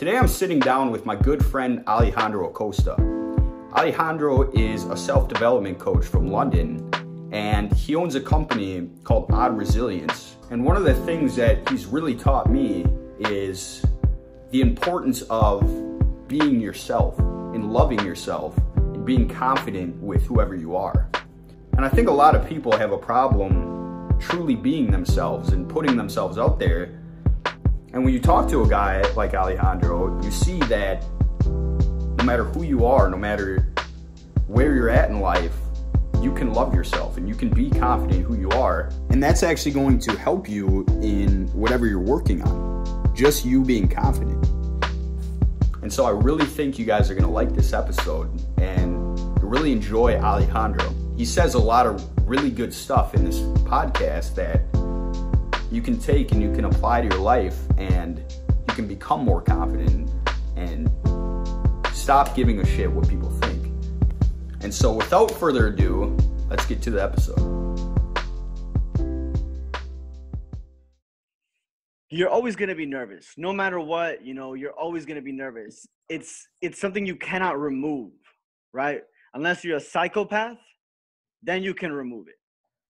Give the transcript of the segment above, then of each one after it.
Today I'm sitting down with my good friend Alejandro Acosta. Alejandro is a self-development coach from London, and he owns a company called Odd Resilience. And one of the things that he's really taught me is the importance of being yourself and loving yourself and being confident with whoever you are. And I think a lot of people have a problem truly being themselves and putting themselves out there. And when you talk to a guy like Alejandro, you see that no matter who you are, no matter where you're at in life, you can love yourself and you can be confident in who you are. And that's actually going to help you in whatever you're working on, just you being confident. And so I really think you guys are going to like this episode and really enjoy Alejandro. He says a lot of really good stuff in this podcast that you can take and you can apply to your life, and you can become more confident and stop giving a shit what people think. And so without further ado, let's get to the episode. You're always going to be nervous. No matter what, you know, you're always going to be nervous. It's something you cannot remove, right? Unless you're a psychopath, then you can remove it,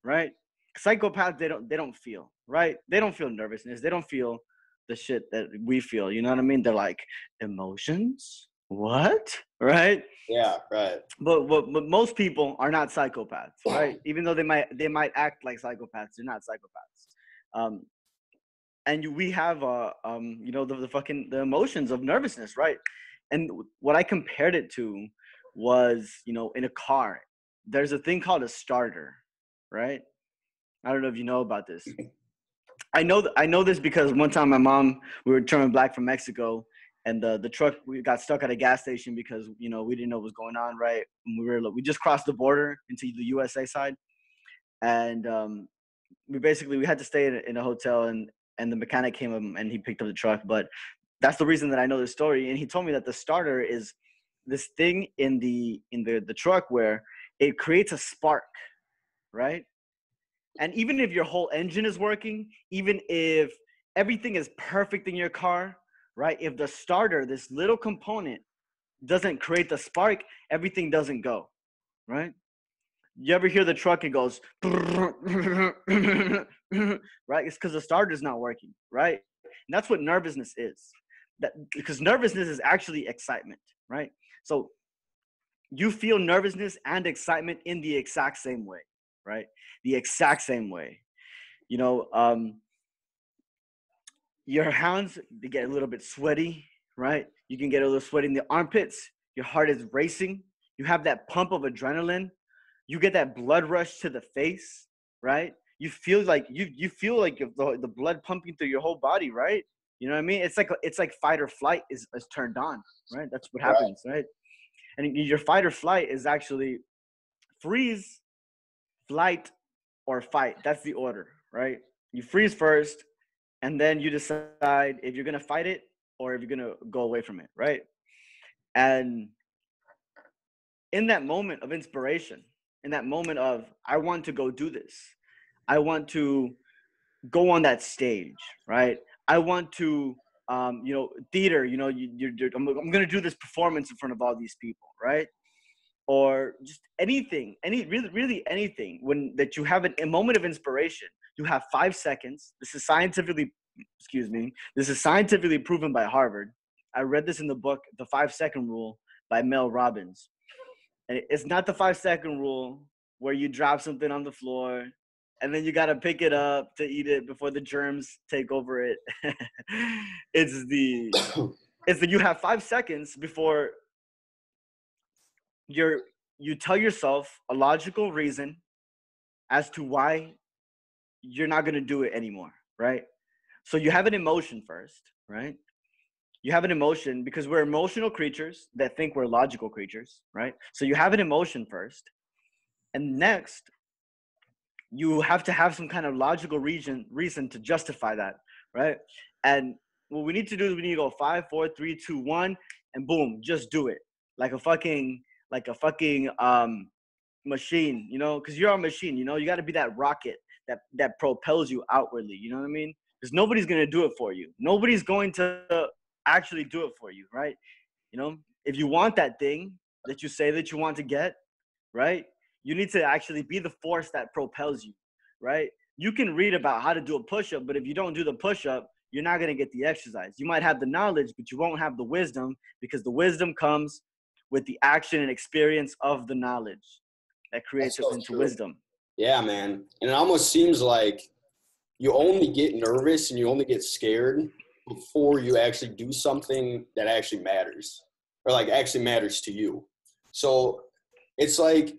right? Psychopaths, they don't feel, right? They don't feel nervousness. They don't feel the shit that we feel. You know what I mean? They're like, emotions? What? Right? Yeah, right. But most people are not psychopaths, right? Even though they might act like psychopaths, they're not psychopaths. We have you know, the emotions of nervousness, right? And what I compared it to was, you know, in a car, there's a thing called a starter, right? I don't know if you know about this. I know this because one time my mom, we were turning black from Mexico, and the truck, we got stuck at a gas station because, you know, we didn't know what was going on, right? And we just crossed the border into the USA side, and we had to stay in a hotel, and the mechanic came up and he picked up the truck. But that's the reason that I know this story. And he told me that the starter is this thing in the truck where it creates a spark, right? And even if your whole engine is working, even if everything is perfect in your car, right? If the starter, this little component, doesn't create the spark, everything doesn't go, right? You ever hear the truck, it goes, right? It's because the starter is not working, right? And that's what nervousness is. Because nervousness is actually excitement, right? So you feel nervousness and excitement in the exact same way. Right? The exact same way. You know, your hands, they get a little bit sweaty, right? You can get a little sweaty in the armpits. Your heart is racing. You have that pump of adrenaline. You get that blood rush to the face, right? You feel like the blood pumping through your whole body, right? You know what I mean? It's like fight or flight is turned on, right? That's what happens, right? And your fight or flight is actually freeze, flight, or fight. That's the order, right? You freeze first, and then you decide if you're going to fight it or if you're going to go away from it, right? And in that moment of inspiration, in that moment of, I want to go do this. I want to go on that stage, right? I want to, you know, theater, you know, I'm going to do this performance in front of all these people, right? Or just anything, really anything, that you have a moment of inspiration, you have 5 seconds. This is scientifically proven by Harvard. I read this in the book, The 5 Second Rule by Mel Robbins. And it's not the 5 second rule where you drop something on the floor and then you got to pick it up to eat it before the germs take over it. It's that you have 5 seconds before you tell yourself a logical reason as to why you're not going to do it anymore, right? So you have an emotion first, right? You have an emotion because we're emotional creatures that think we're logical creatures, right? So you have an emotion first. And next, you have to have some kind of logical reason to justify that, right? And what we need to do is we need to go 5, 4, 3, 2, 1, and boom, just do it. Like a fucking machine, you know, because you're a machine, you know, you got to be that rocket that propels you outwardly, you know what I mean? Because nobody's going to do it for you. Nobody's going to actually do it for you, right? You know, if you want that thing that you say that you want to get, right, you need to actually be the force that propels you, right? You can read about how to do a push-up, but if you don't do the push-up, you're not going to get the exercise. You might have the knowledge, but you won't have the wisdom, because the wisdom comes with the action and experience of the knowledge that creates us into wisdom. Yeah, man. And it almost seems like you only get nervous and you only get scared before you actually do something that actually matters, or like actually matters to you. So it's like,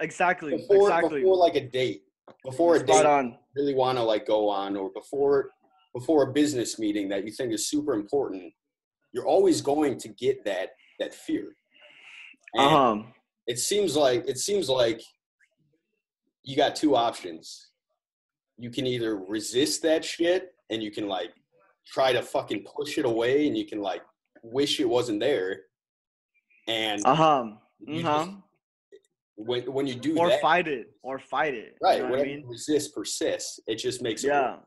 exactly. Before like a date, you really want to like go on, or before a business meeting that you think is super important, you're always going to get that fear. And it seems like you got two options. You can either resist that shit and you can like try to fucking push it away, and you can like wish it wasn't there. And when you do or that, or fight it. Right. You know what I mean? Resist persists. It just makes it work.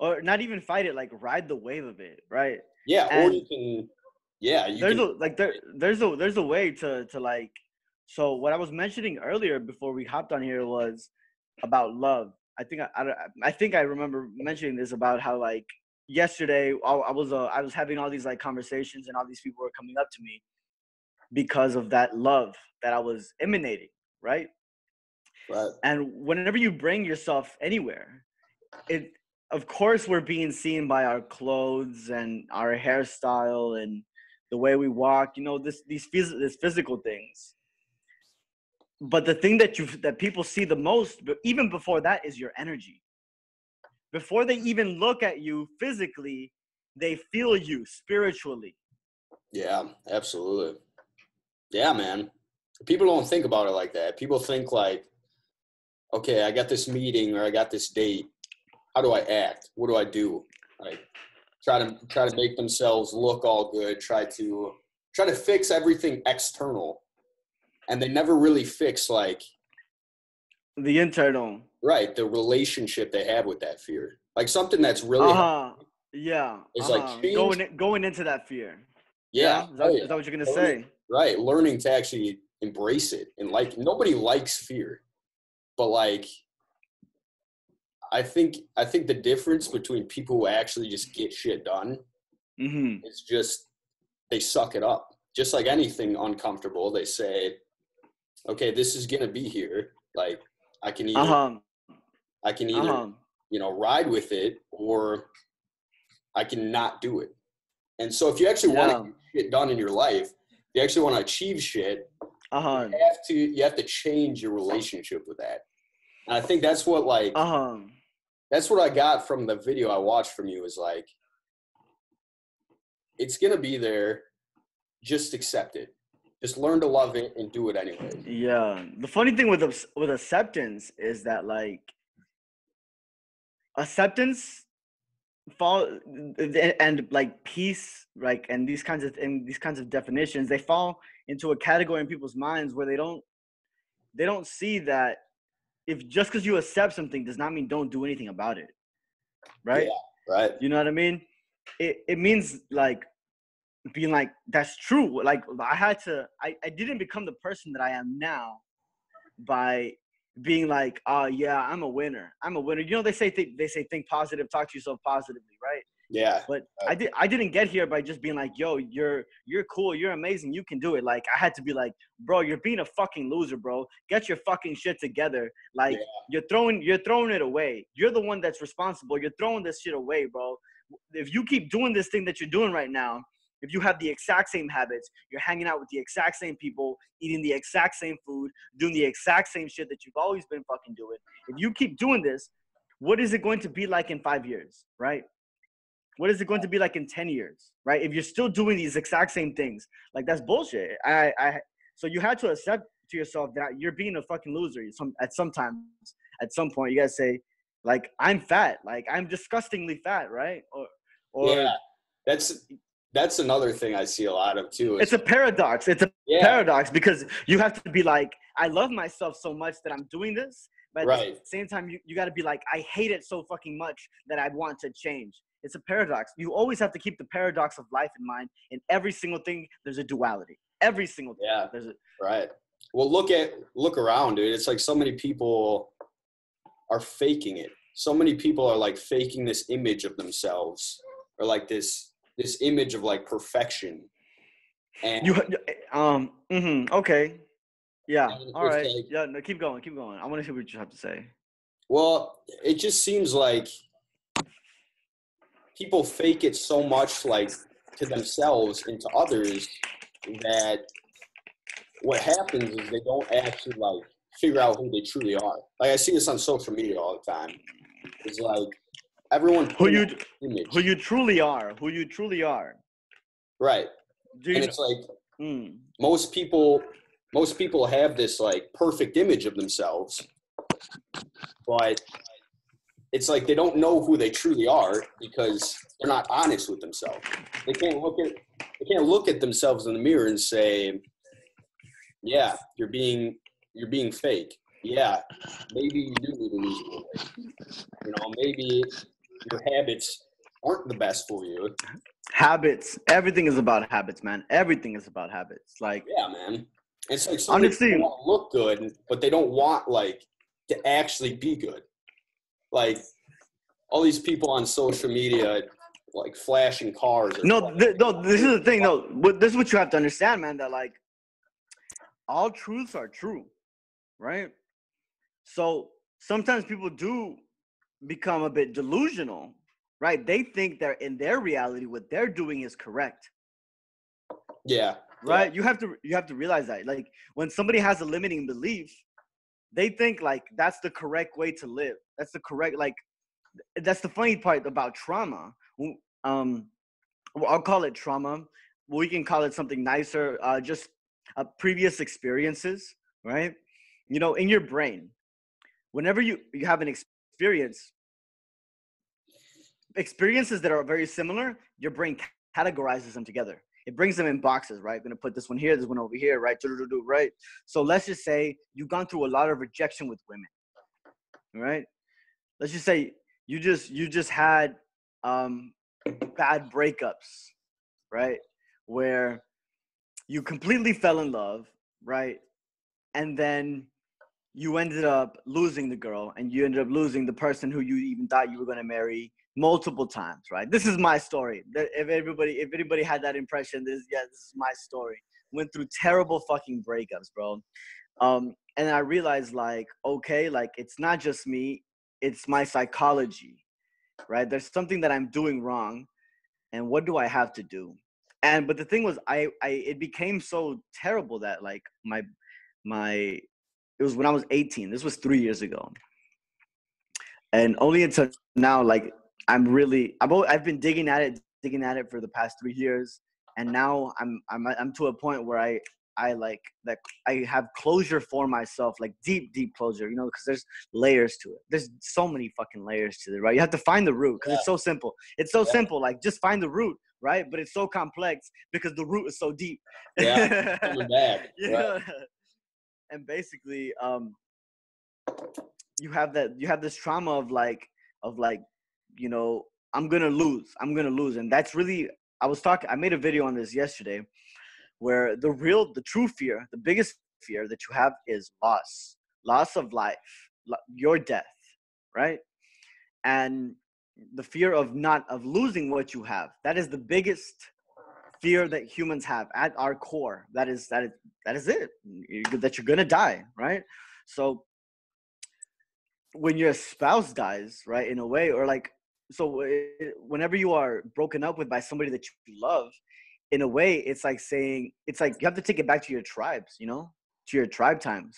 Or not even fight it, like ride the wave of it, right? Yeah, and or you can, there's a way to like. So what I was mentioning earlier before we hopped on here was about love. I think I remember mentioning this about how like yesterday I was having all these like conversations, and all these people were coming up to me because of that love that I was emanating, right? Right. And whenever you bring yourself anywhere, it. Of course, we're being seen by our clothes and our hairstyle and the way we walk, you know, these physical things. But the thing that people see the most, even before that, is your energy. Before they even look at you physically, they feel you spiritually. Yeah, absolutely. Yeah, man. People don't think about it like that. People think like, okay, I got this meeting or I got this date. How do I act? What do I do? Like try to make themselves look all good. Try to fix everything external, and they never really fix like the internal. Right, the relationship they have with that fear, like something that's really It's like change. going into that fear. Yeah, is that what you're gonna say? Right, learning to actually embrace it, and like nobody likes fear, but like. I think the difference between people who actually just get shit done is just they suck it up. Just like anything uncomfortable, they say, okay, this is going to be here. Like I can either you know, ride with it, or I can not do it. And so if you actually want to get shit done in your life, you actually want to achieve shit, you have to change your relationship with that. And I think that's what like that's what I got from the video I watched from you, is like, it's going to be there. Just accept it. Just learn to love it and do it anyway. Yeah. The funny thing with acceptance is that like acceptance and like peace, like, and these kinds of definitions, they fall into a category in people's minds where they don't see that. If just because you accept something does not mean don't do anything about it, right? Yeah, right. You know what I mean? It means like being like, that's true. Like I didn't become the person that I am now by being like, oh yeah, I'm a winner. I'm a winner. You know, they say think positive, talk to yourself positively, right? Yeah. But right. I didn't get here by just being like, yo, you're cool, you're amazing, you can do it. Like I had to be like, bro, you're being a fucking loser, bro. Get your fucking shit together. Like you're throwing it away. You're the one that's responsible. You're throwing this shit away, bro. If you keep doing this thing that you're doing right now, if you have the exact same habits, you're hanging out with the exact same people, eating the exact same food, doing the exact same shit that you've always been fucking doing. If you keep doing this, what is it going to be like in 5 years, right? What is it going to be like in 10 years, right? If you're still doing these exact same things, like that's bullshit. So you had to accept to yourself that you're being a fucking loser. At some point, you gotta say, like, I'm fat, like I'm disgustingly fat, right? Or yeah, that's another thing I see a lot of too. It's a paradox. It's a paradox, because you have to be like, I love myself so much that I'm doing this, but at the same time, you gotta be like, I hate it so fucking much that I want to change. It's a paradox. You always have to keep the paradox of life in mind. In every single thing, there's a duality. Every single thing. Yeah, there's a right. Well, look around, dude. It's like so many people are faking it. So many people are like faking this image of themselves, or like this image of like perfection. And okay. Yeah. All right. Like, yeah. No, keep going. Keep going. I want to hear what you have to say. Well, it just seems like people fake it so much, like to themselves and to others, that what happens is they don't actually like figure out who they truly are. Like I see this on social media all the time. It's like everyone who you truly are. Right. Dude. And it's like most people have this like perfect image of themselves, but it's like they don't know who they truly are because they're not honest with themselves. They can't look at themselves in the mirror and say, yeah, you're being fake. Yeah, maybe you do need to lose your weight. You know, maybe your habits aren't the best for you. Habits. Everything is about habits, man. Everything is about habits. Like, yeah, man. It's like some people want to look good, but they don't want like to actually be good. Like all these people on social media, like flashing cars. No, this is the thing. No, this is what you have to understand, man. That like all truths are true, right? So sometimes people do become a bit delusional. Right, they think that in their reality, what they're doing is correct. Yeah. Right. Yeah. You have to realize that. Like when somebody has a limiting belief, they think like that's the correct way to live. That's the correct, like that's the funny part about trauma. I'll call it trauma. We can call it something nicer. Previous experiences, right? You know, in your brain, whenever you have an experience. Experiences that are very similar, your brain categorizes them together. It brings them in boxes, right? I'm going to put this one here, this one over here, right? Right? So let's just say you've gone through a lot of rejection with women, right? Let's just say you just had bad breakups, right? Where you completely fell in love, right? And then you ended up losing the girl, and you ended up losing the person who you even thought you were going to marry multiple times, right? This is my story. If anybody had that impression, this is my story. Went through terrible fucking breakups, bro. And I realized, like, okay, like it's not just me, it's my psychology, right? There's something that I'm doing wrong, and what do I have to do? But the thing was, it became so terrible that like it was when I was 18. This was 3 years ago, and only until now, like. I've been digging at it for the past 3 years, and now I'm to a point where I like that I have closure for myself, like deep closure, you know, because there's layers to it. There's so many fucking layers to it, right? You have to find the root because it's so simple. It's so simple, like just find the root, right? But it's so complex because the root is so deep. Yeah, coming back. Yeah. Right. And basically, you have this trauma of like. You know, I'm going to lose. And that's really, I made a video on this yesterday where the true fear, the biggest fear that you have is loss of life, your death, right? And the fear of losing what you have. That is the biggest fear that humans have at our core. That is it, that you're going to die, right? So when your spouse dies, right, in a way, or like, so whenever you are broken up with by somebody that you love, in a way, it's like saying, it's like you have to take it back to your tribes, you know, to your tribe times.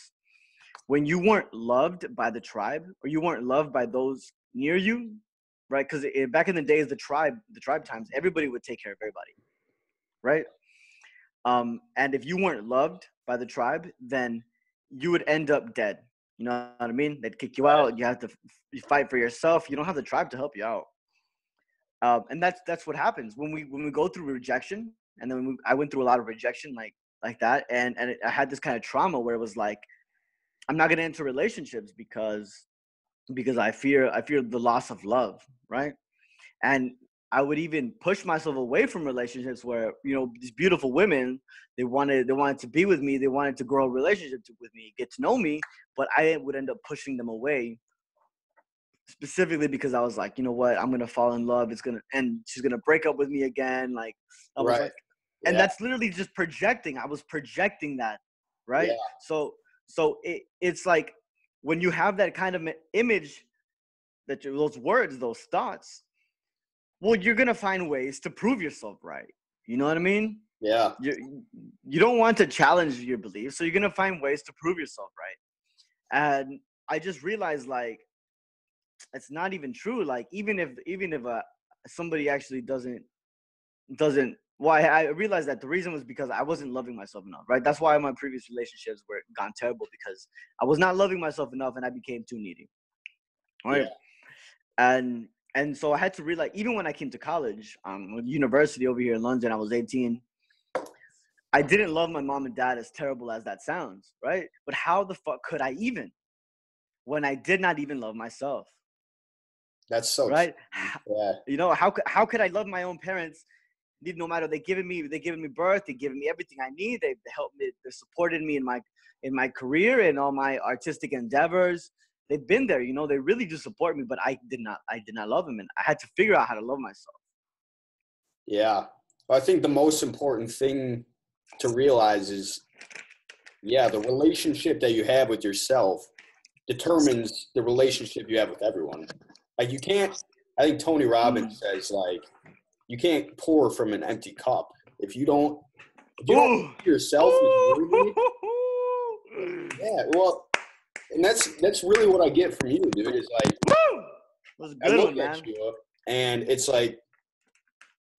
When you weren't loved by the tribe, or you weren't loved by those near you, right? Because back in the days, the tribe times, everybody would take care of everybody, right? And if you weren't loved by the tribe, then you would end up dead. You know what I mean? They'd kick you out. You have to fight for yourself. You don't have the tribe to help you out. And that's what happens when we go through rejection. And then I went through a lot of rejection like that. And I had this kind of trauma where it was like, I'm not going to enter relationships because I fear the loss of love, right? And I would even push myself away from relationships where, you know, these beautiful women, they wanted to be with me. They wanted to grow a relationship with me, get to know me, but I would end up pushing them away specifically because I was like, you know what, I'm going to fall in love. And she's going to break up with me again. Like, I was like, and that's literally just projecting. I was projecting that. Right. Yeah. So it's like when you have that kind of image, that those words, those thoughts, well, you're going to find ways to prove yourself right. You know what I mean? Yeah. You don't want to challenge your beliefs, so you're going to find ways to prove yourself right. And I just realized, like, it's not even true. Like, even if somebody actually doesn't well, I realized that the reason was because I wasn't loving myself enough, right? That's why my previous relationships were gone terrible, because I was not loving myself enough and I became too needy. Right? Yeah. And so I had to realize, even when I came to college, university over here in London, I was 18. I didn't love my mom and dad, as terrible as that sounds, right? But how the fuck could I even, when I did not even love myself? That's so right. Yeah. You know, how could I love my own parents? No matter, they given me birth, they given me everything I need. They helped me, they supported me in my career and all my artistic endeavors. They've been there, you know, they really do support me, but I did not love him. And I had to figure out how to love myself. Yeah. Well, I think the most important thing to realize is, yeah, the relationship that you have with yourself determines the relationship you have with everyone. Like, you can't, I think Tony Robbins says, like, you can't pour from an empty cup. If you don't see yourself as worthy, yeah, well, and that's really what I get from you, dude. Is like, I look at you, and it's like,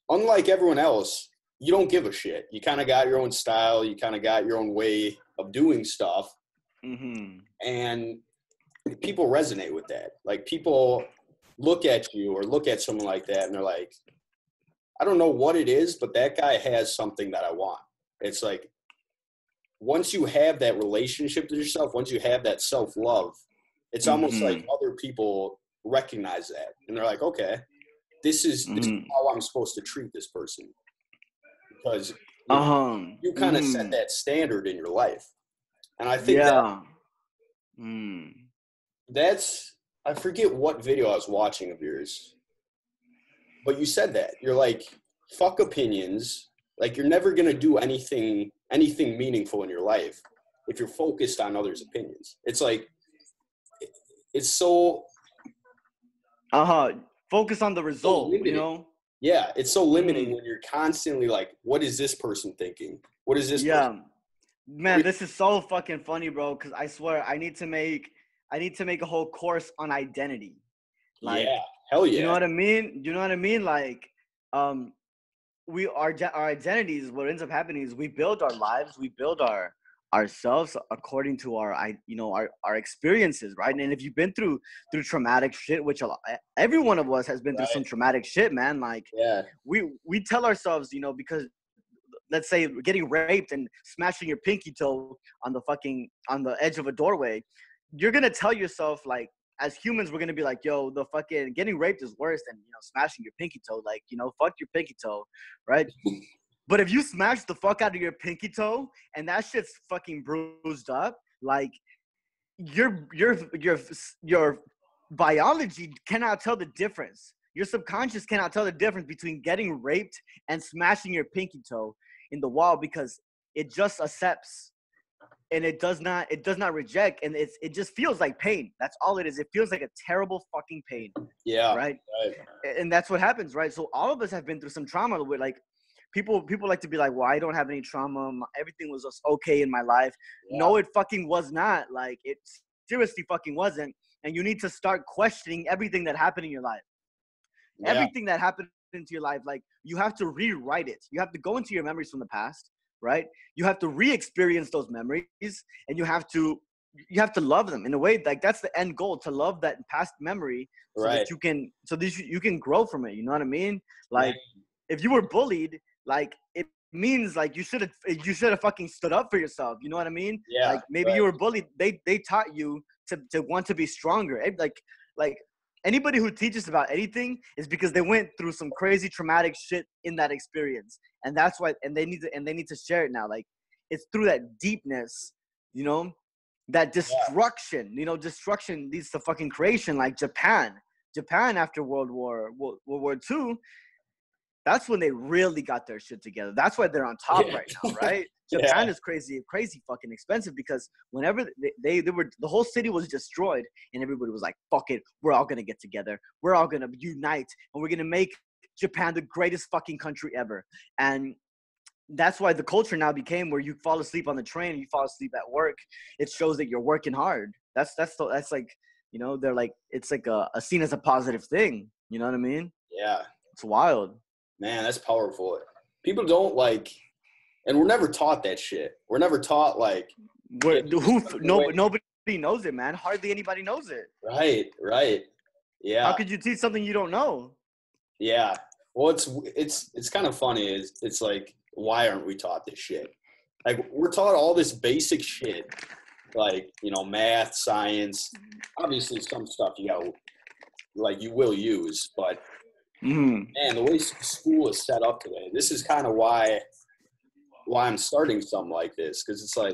unlike everyone else, you don't give a shit. You kind of got your own style. You kind of got your own way of doing stuff, mm-hmm. And people resonate with that. Like, people look at you or look at someone like that, and they're like, I don't know what it is, but that guy has something that I want. It's like, once you have that relationship with yourself, once you have that self-love, it's almost mm-hmm. like other people recognize that. And they're like, okay, this is how I'm supposed to treat this person. Because you kind of set that standard in your life. And I think that's, I forget what video I was watching of yours, but you said that. You're like, fuck opinions. Like, you're never going to do anything meaningful in your life if you're focused on others' opinions. It's like, it's so focus on the result, so, you know? Yeah, it's so limiting when you're constantly like, what is this person thinking? What is this person? Man, this is so fucking funny, bro, cuz I swear I need to make a whole course on identity. Like, yeah. Hell yeah. You know what I mean? Like, our identities, what ends up happening is we build our lives, we build ourselves according to our experiences, right? And if you've been through traumatic shit, which every one of us has been through some traumatic shit, man. Like, we tell ourselves, you know, because let's say getting raped and smashing your pinky toe on the edge of a doorway, you're gonna tell yourself, like, as humans, we're going to be like, yo, the fucking getting raped is worse than, you know, smashing your pinky toe. Like, you know, fuck your pinky toe, right? But if you smash the fuck out of your pinky toe and that shit's fucking bruised up, like, your biology cannot tell the difference. Your subconscious cannot tell the difference between getting raped and smashing your pinky toe in the wall, because it just accepts. And it does not reject, and it just feels like pain. That's all it is. It feels like a terrible fucking pain. Yeah. Right. And that's what happens, right? So all of us have been through some trauma. Where, like, people like to be like, "Well, I don't have any trauma. Everything was just okay in my life." Yeah. No, it fucking was not. Like, it seriously fucking wasn't. And you need to start questioning everything that happened in your life. Yeah. Everything that happened into your life, like, you have to rewrite it. You have to go into your memories from the past. Right? You have to re-experience those memories, and you have to love them in a way. Like, that's the end goal, to love that past memory that you can grow from it. You know what I mean? Like, if you were bullied, like, it means, like, you should have fucking stood up for yourself. You know what I mean? Yeah. Like, maybe you were bullied. They taught you to want to be stronger. Like Anybody who teaches about anything is because they went through some crazy traumatic shit in that experience. And that's why, and they need to share it now. Like, it's through that deepness, you know, that destruction, you know, destruction leads to fucking creation. Like Japan after World War II, that's when they really got their shit together. That's why they're on top right now, right? Japan is crazy fucking expensive, because whenever they were, the whole city was destroyed, and everybody was like, fuck it, we're all gonna get together, we're all gonna unite, and we're gonna make Japan the greatest fucking country ever. And that's why the culture now became where you fall asleep on the train, you fall asleep at work. It shows that you're working hard. That's like, you know, they're like, it's like a seen as a positive thing. You know what I mean? Yeah. It's wild. Man, that's powerful. People don't like, and we're never taught that shit. We're never taught like. Nobody knows it, man. Hardly anybody knows it. Right. Yeah. How could you teach something you don't know? Yeah. Well, it's kind of funny. It's like, why aren't we taught this shit? Like, we're taught all this basic shit, like, you know, math, science, obviously some stuff you gotta, like, you will use, but man, the way school is set up today, this is kind of why I'm starting something like this, because it's like,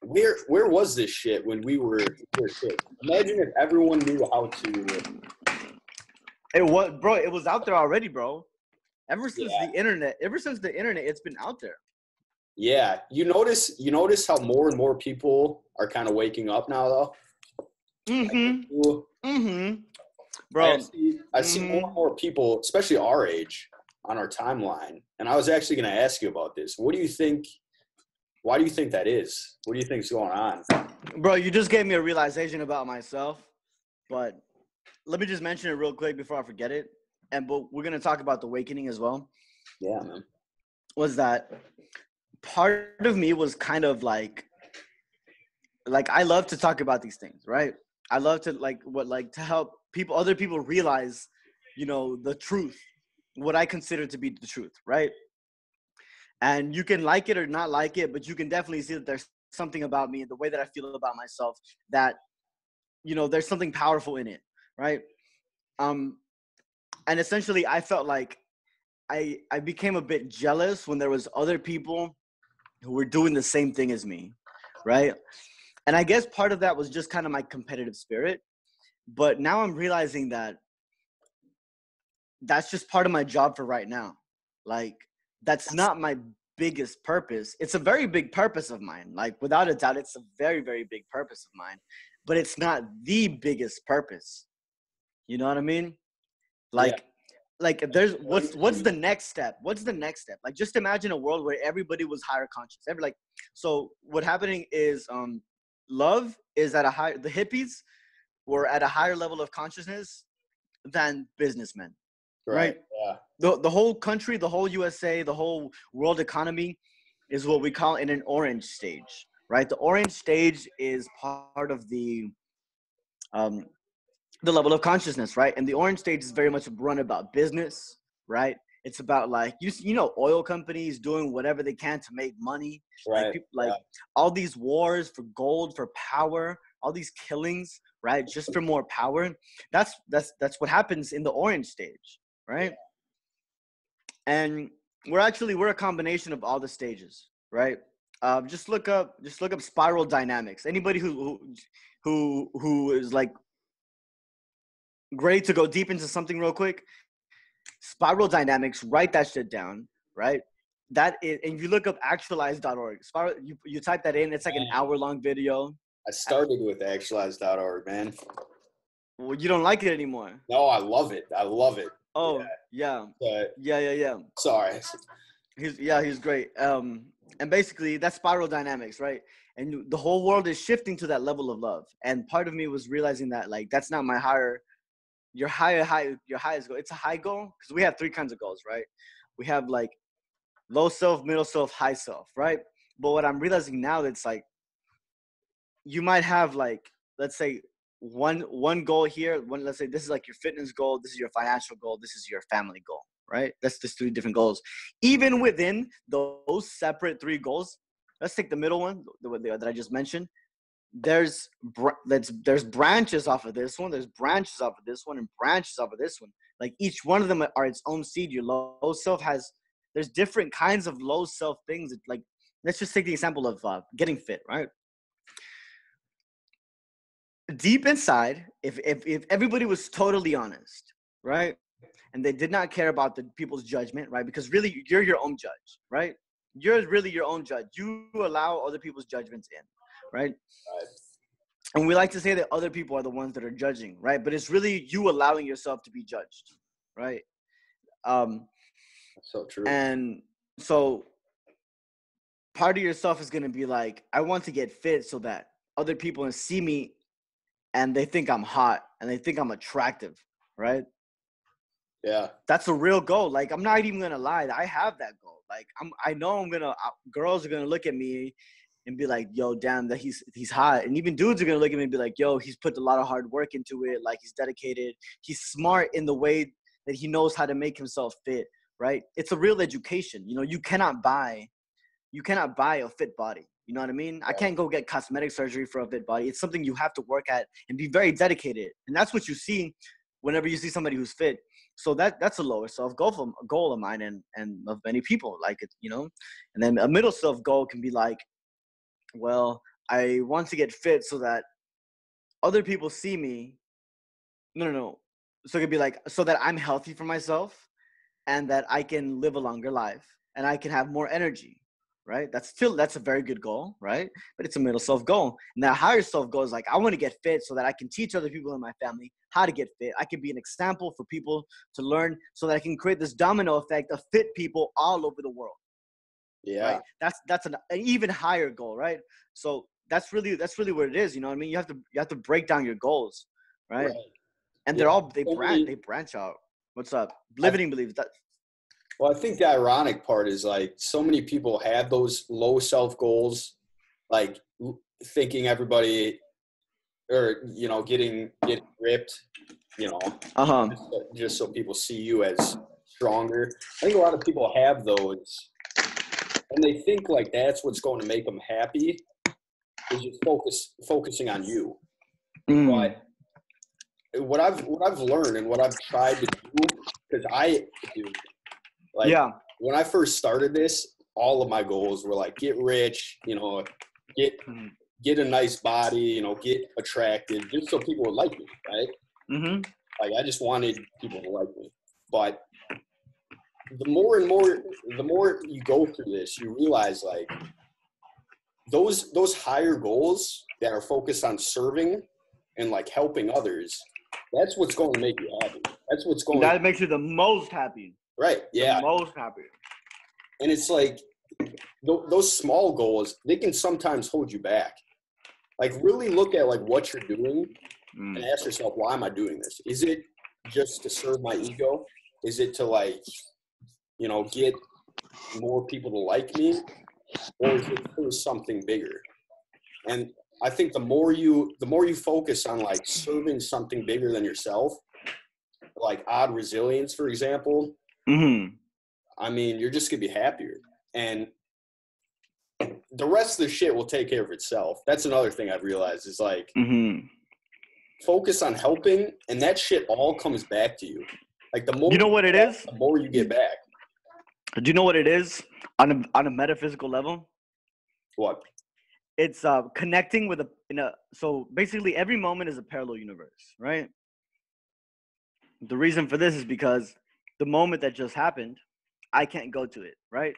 where was this shit when we were kids? Imagine if everyone knew how to. It was out there already, bro. Ever since the internet, it's been out there. Yeah. You notice how more and more people are kind of waking up now, though? Bro. I see more and more people, especially our age, on our timeline. And I was actually going to ask you about this. What do you think? Why do you think that is? What do you think's going on? Bro, you just gave me a realization about myself. But let me just mention it real quick before I forget it. But we're going to talk about the awakening as well. Yeah, man. Was that part of me was kind of like I love to talk about these things, right? I love to to help people, other people realize, you know, the truth, what I consider to be the truth, right? And you can like it or not like it, but you can definitely see that there's something about me and the way that I feel about myself that, you know, there's something powerful in it, right? And essentially, I felt like I became a bit jealous when there was other people who were doing the same thing as me, right? And I guess part of that was just kind of my competitive spirit. But now I'm realizing that that's just part of my job for right now. Like, that's not my biggest purpose. It's a very big purpose of mine. Like, without a doubt, it's a very, very big purpose of mine. But it's not the biggest purpose. You know what I mean? Like if there's what's the next step? What's the next step? Like, just imagine a world where everybody was higher conscious. So what happening is love is at a higher, the hippies were at a higher level of consciousness than businessmen. Right? Yeah. The whole country, the whole USA, the whole world economy is what we call in an orange stage, right? The orange stage is part of the level of consciousness, right? And the orange stage is very much run about business, right? It's about, like, you know, oil companies doing whatever they can to make money, right? Like, people, all these wars for gold, for power, all these killings, right? Just for more power. That's what happens in the orange stage, right? And we're a combination of all the stages, right? Just look up spiral dynamics. Anybody who is like, great to go deep into something real quick. Spiral dynamics, write that shit down, right? That is, and you look up actualized.org. Spiral, you type that in, it's like an hour-long video. I started with actualized.org, man. Well, you don't like it anymore. No, I love it. Oh, yeah. Sorry. He's great. And basically, that's spiral dynamics, right? And the whole world is shifting to that level of love. And part of me was realizing that, like, that's not my higher... Your highest goal. It's a high goal because we have three kinds of goals, right? We have like low self, middle self, high self, right? But what I'm realizing now, it's like you might have like, let's say one goal here. Let's say this is like your fitness goal. This is your financial goal. This is your family goal, right? That's just three different goals. Even within those separate three goals, let's take the middle one that I just mentioned. there's branches off of this one, there's branches off of this one, and branches off of this one. Like each one of them are its own seed. Your low self has, there's different kinds of low self things. That, like, let's just take the example of getting fit, right? Deep inside, if everybody was totally honest, right? And they did not care about the people's judgment, right? Because really you're your own judge, right? You're really your own judge. You allow other people's judgments in, right? And we like to say that other people are the ones that are judging, right? But it's really you allowing yourself to be judged, right? So true. And so part of yourself is going to be like, I want to get fit so that other people see me and they think I'm hot and they think I'm attractive, right? Yeah. That's a real goal. Like, I'm not even going to lie. I have that goal. Like, girls are going to look at me and be like, yo, damn, that he's hot. And even dudes are going to look at me and be like, yo, he's put a lot of hard work into it. Like, he's dedicated. He's smart in the way that he knows how to make himself fit, right? It's a real education. You know, you cannot buy a fit body. You know what I mean? I can't go get cosmetic surgery for a fit body. It's something you have to work at and be very dedicated. And that's what you see whenever you see somebody who's fit. So that's a lower self goal of mine and of many people, like, you know. And then a middle self goal can be like, well, I want to get fit so that other people see me. No. So it could be like, so that I'm healthy for myself and that I can live a longer life and I can have more energy, right? That's a very good goal, right? But it's a middle self goal. And that higher self goal is like, I want to get fit so that I can teach other people in my family how to get fit. I can be an example for people to learn so that I can create this domino effect of fit people all over the world. Yeah. Right? That's an even higher goal, right? So that's really what it is. You know what I mean? You have to break down your goals, right? And they're all, they branch out. What's up? Limiting beliefs. Well, I think the ironic part is, like, so many people have those low self goals, like thinking everybody, or, you know, getting ripped, you know, just so people see you as stronger. I think a lot of people have those, and they think like that's what's going to make them happy, is just focusing on you. Mm. But what I've learned and what I've tried to do, because I do. Like, yeah. When I first started this, all of my goals were like, get rich, you know, get a nice body, you know, get attractive, just so people would like me, right? Mm-hmm. Like, I just wanted people to like me. But the more you go through this, you realize, like, those higher goals that are focused on serving and, like, helping others, that's what's going to make you happy. That's what's going. That makes you the most happy. Right. Yeah. The most happy. And it's like those small goals, they can sometimes hold you back. Like, really look at, like, what you're doing and ask yourself, why am I doing this? Is it just to serve my ego? Is it to, like, you know, get more people to like me? Or is it for something bigger? And I think the more you focus on, like, serving something bigger than yourself, like Odd Resilience, for example. Mm-hmm. I mean, you're just gonna be happier, and the rest of the shit will take care of itself. That's another thing I've realized is, like, focus on helping, and that shit all comes back to you. Like, the more you know what it is, the more you get back. Do you know what it is on a metaphysical level? What? It's connecting with so basically every moment is a parallel universe, right? The reason for this is because the moment that just happened, I can't go to it, right?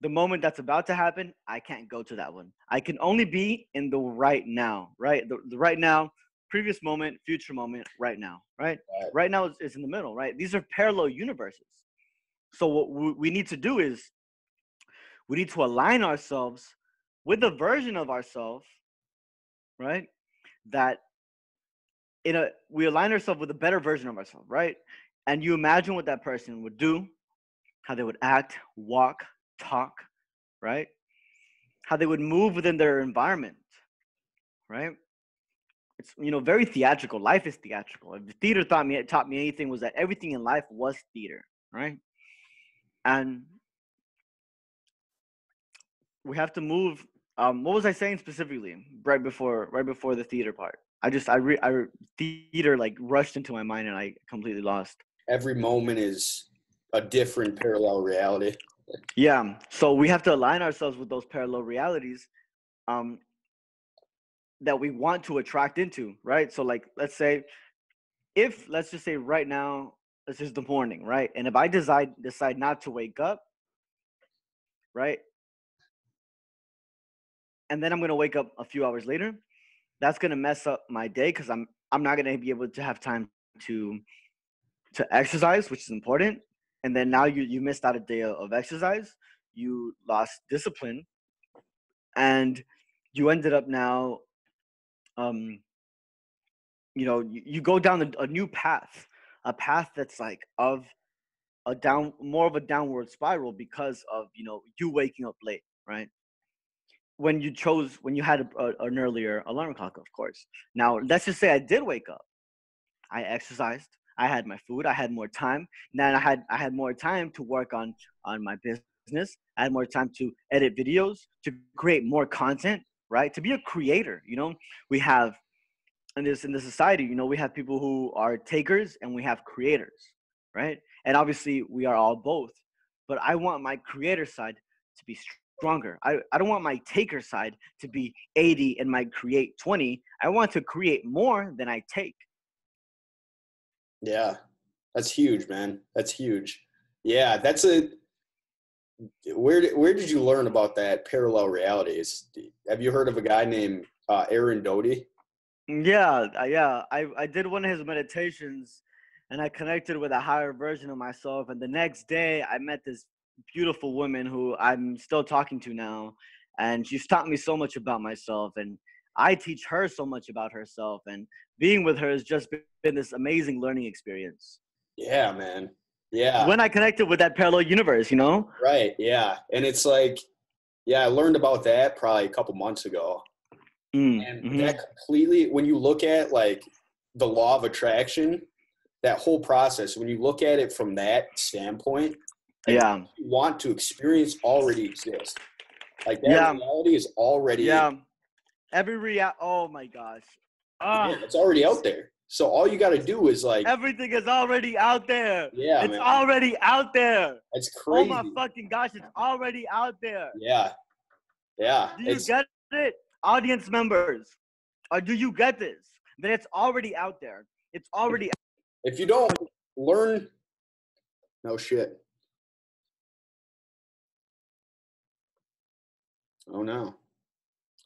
The moment that's about to happen, I can't go to that one. I can only be in the right now, right? The right now, previous moment, future moment, right now, right? Right now is in the middle, right? These are parallel universes. So what we need to do is we need to align ourselves with a version of ourselves, right? We align ourselves with a better version of ourselves, right? And you imagine what that person would do, how they would act, walk, talk, right? How they would move within their environment, right? It's, you know, very theatrical. Life is theatrical. If the theater taught me anything, was that everything in life was theater, right? And we have to move What was I saying specifically right before the theater part? Theater like rushed into my mind and I completely lost. Every moment is a different parallel reality. Yeah. So we have to align ourselves with those parallel realities that we want to attract into, right? So like, let's just say right now, this is the morning, right? And if I decide not to wake up, right? And then I'm going to wake up a few hours later. That's going to mess up my day because I'm not going to be able to have time to exercise, which is important. And then now you missed out a day of exercise. You lost discipline. And you ended up now, you go down a new path, a path that's like more of a downward spiral because of, you waking up late, right? When you had an earlier alarm clock, of course. Now, let's just say I did wake up. I exercised. I had my food. I had more time. Now I had more time to work on my business. I had more time to edit videos, to create more content, right? To be a creator, we have in this society, we have people who are takers and we have creators, right? And obviously we are all both, but I want my creator side to be stronger. I don't want my taker side to be 80 and my create 20. I want to create more than I take. Yeah, that's huge, man. That's huge. Yeah, where did you learn about that parallel realities? Have you heard of a guy named Aaron Doty? Yeah. I did one of his meditations and I connected with a higher version of myself. And the next day I met this beautiful woman who I'm still talking to now. And she's taught me so much about myself. And I teach her so much about herself, and being with her has just been this amazing learning experience. Yeah, man. Yeah. When I connected with that parallel universe, Right. Yeah. And it's like, I learned about that probably a couple months ago. And that completely, when you look at like the law of attraction, that whole process, when you look at it from that standpoint, what you want to experience already exists. Like that reality is already. Yeah. Oh my gosh. It's already out there. So all you got to do is like. Everything is already out there. Yeah, it's already out there. It's crazy. Oh my fucking gosh. It's already out there. Yeah. Yeah. Do you get it? Audience members. Or do you get this? That it's already out there. It's already. If you don't learn. No shit. Oh no.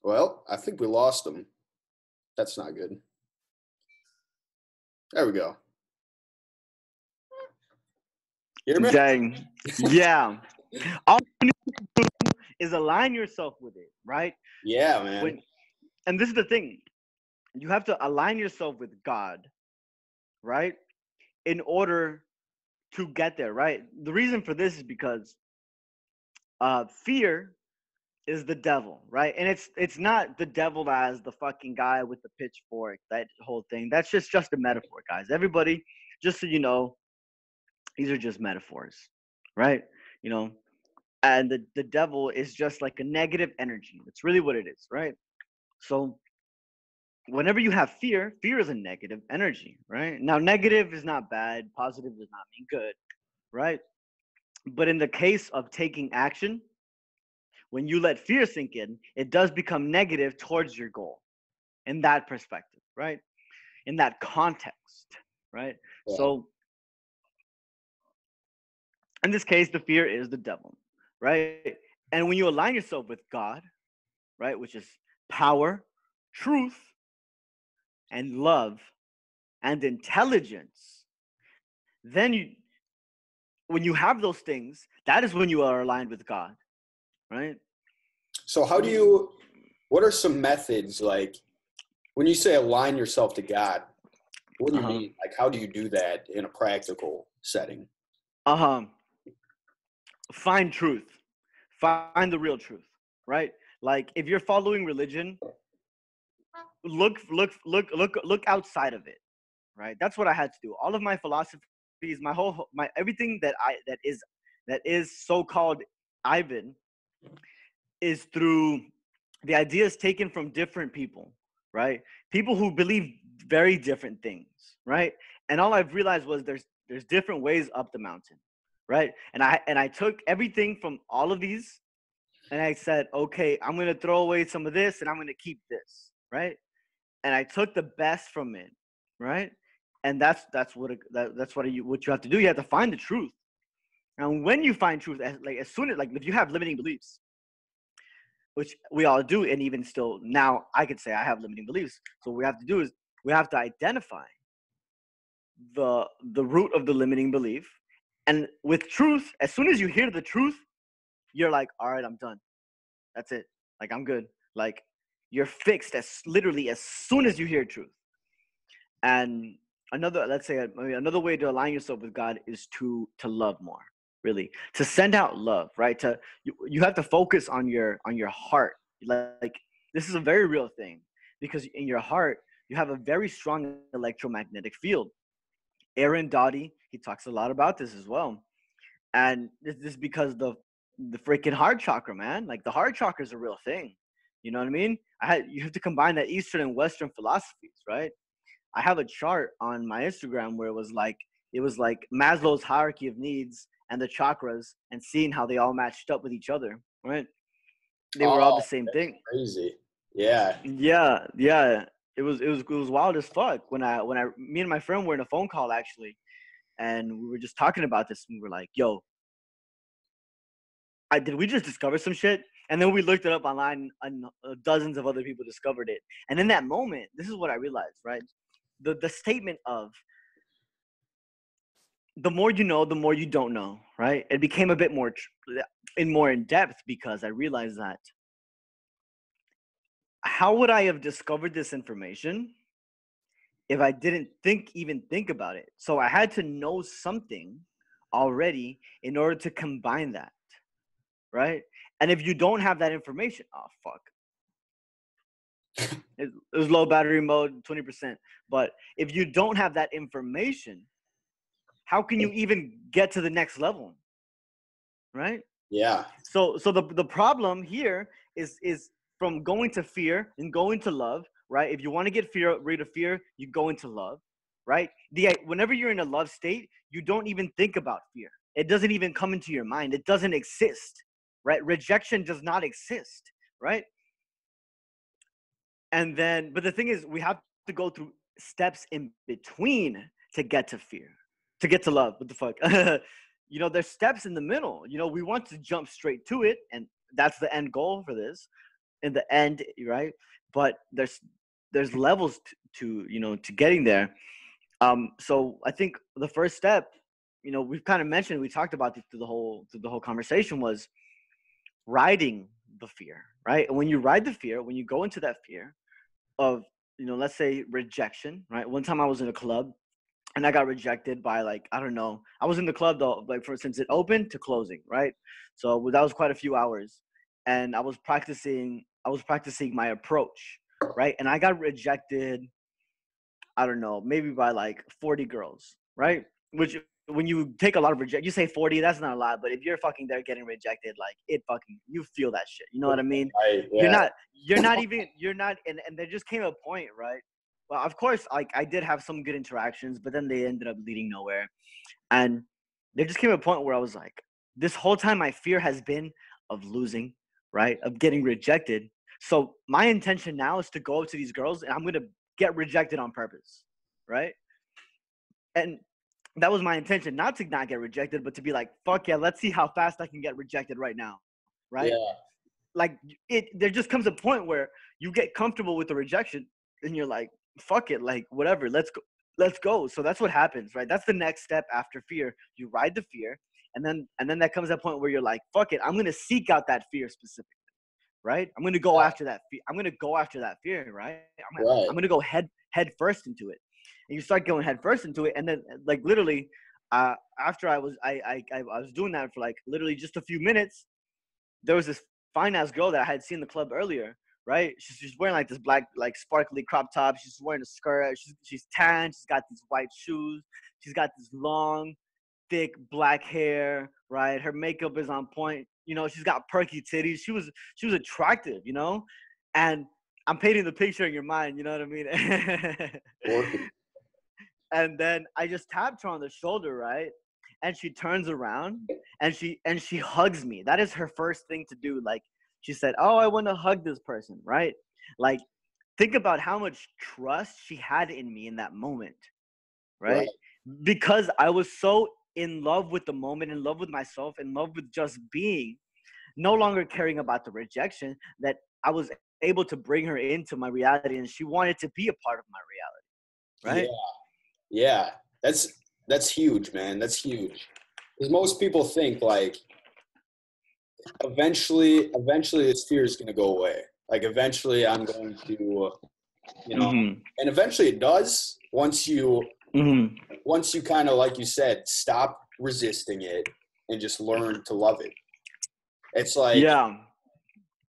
Well, I think we lost him. That's not good. There we go. You hear me? Dang. Yeah. All you need to do is align yourself with it, right? Yeah, man. And this is the thing. You have to align yourself with God, right? In order to get there, right? The reason for this is because fear is the devil, right? And it's not the devil as the fucking guy with the pitchfork, that whole thing. That's just a metaphor, guys. Everybody, just so you know, these are just metaphors, right? And the devil is just like a negative energy. That's really what it is, right? So whenever you have fear, fear is a negative energy, right? Now, negative is not bad. Positive does not mean good, right? But in the case of taking action, when you let fear sink in, it does become negative towards your goal in that perspective, right? In that context, right? Yeah. So in this case, the fear is the devil, right? And when you align yourself with God, right, which is power, truth, and love, and intelligence, then when you have those things, that is when you are aligned with God. Right. So what are some methods, like when you say align yourself to God, what do you mean? Like, how do you do that in a practical setting? Find truth, find the real truth, right? Like if you're following religion, look outside of it, right? That's what I had to do. All of my philosophies, my everything that is so-called Ivan is through the idea is taken from different people, right? People who believe very different things, right? And all I've realized was there's different ways up the mountain, right? And I took everything from all of these, and I said, okay, I'm going to throw away some of this, and I'm going to keep this, right? And I took the best from it, right? And that's what you have to do. You have to find the truth. And when you find truth, if you have limiting beliefs, which we all do, and even still now I could say I have limiting beliefs. So what we have to do is we have to identify the root of the limiting belief. And with truth, as soon as you hear the truth, you're like, all right, I'm done. That's it. Like, I'm good. Like, you're fixed as soon as you hear truth. And another way to align yourself with God is to love more, really, to send out love, right? You have to focus on your heart. Like, this is a very real thing, because in your heart, you have a very strong electromagnetic field. Aaron Doty, he talks a lot about this as well. And this is because the freaking heart chakra, man, like the heart chakra is a real thing. You know what I mean? You have to combine that Eastern and Western philosophies, right? I have a chart on my Instagram where it was like Maslow's hierarchy of needs and the chakras, and seeing how they all matched up with each other, right? They were all the same thing. Crazy. Yeah. Yeah. Yeah. It was wild as fuck. When me and my friend were in a phone call actually, and we were just talking about this, and we were like, yo, did we just discover some shit? And then we looked it up online, and dozens of other people discovered it. And in that moment, this is what I realized, right? The statement of the more you know, the more you don't know, right? It became a bit more in depth, because I realized that how would I have discovered this information if I didn't even think about it? So I had to know something already in order to combine that, right? And if you don't have that information, oh, fuck. It was low battery mode, 20%. But if you don't have that information, how can you even get to the next level, right? Yeah. So the problem here is from going to fear and going to love, right? If you want to get rid of fear, you go into love, right? Whenever you're in a love state, you don't even think about fear. It doesn't even come into your mind. It doesn't exist, right? Rejection does not exist, right? And then, but the thing is, we have to go through steps in between to get to fear, to get to love. What the fuck? You know, there's steps in the middle. You know, we want to jump straight to it, and that's the end goal for this in the end, right? But there's levels to getting there. So I think the first step, you know, we've kind of mentioned, we talked about it through the whole conversation, was riding the fear, right? And when you ride the fear, when you go into that fear of, you know, let's say rejection, right? One time I was in a club and I got rejected by, like, I don't know, I was in the club though, like, for instance, it opened to closing, right? So that was quite a few hours, and I was practicing my approach, right? And I got rejected, I don't know, maybe by like 40 girls, right? Which, when you take a lot of rejection, you say 40, that's not a lot, but if you're fucking there getting rejected, like, it fucking, you feel that shit. You know what I mean? Right, yeah. And there just came a point, right? Well, of course, like, I did have some good interactions, but then they ended up leading nowhere. And there just came a point where I was like, this whole time my fear has been of losing, right? Of getting rejected. So my intention now is to go up to these girls and I'm going to get rejected on purpose, right? And that was my intention, not to not get rejected, but to be like, fuck yeah, let's see how fast I can get rejected right now, right? Yeah. Like, there just comes a point where you get comfortable with the rejection and you're like, fuck it, like, whatever, let's go. So that's what happens, right? That's the next step after fear. You ride the fear, and then that comes that point where you're like, fuck it, I'm going to seek out that fear specifically, right? I'm going to go after that fear. I'm going to go after that fear, right? I'm going to go head first into it. And you start going head first into it, and then, like, literally, after I was doing that for, like, literally just a few minutes, there was this fine ass girl that I had seen in the club earlier, right? She's wearing, like, this black, like, sparkly crop top. She's wearing a skirt. She's tan. She's got these white shoes. She's got this long, thick black hair, right? Her makeup is on point. You know, she's got perky titties. She was attractive, you know, and I'm painting the picture in your mind, you know what I mean? And then I just tapped her on the shoulder, right? And she turns around and she hugs me. That is her first thing to do. Like, she said, oh, I want to hug this person, right? Like, think about how much trust she had in me in that moment, right? Because I was so in love with the moment, in love with myself, in love with just being, no longer caring about the rejection, that I was able to bring her into my reality, and she wanted to be a part of my reality, right? Yeah. That's huge, man. That's huge. Because most people think, like, eventually this fear is going to go away. Like, eventually I'm going to, you know, and eventually it does. Once you kind of, like you said, stop resisting it and just learn to love it. It's like,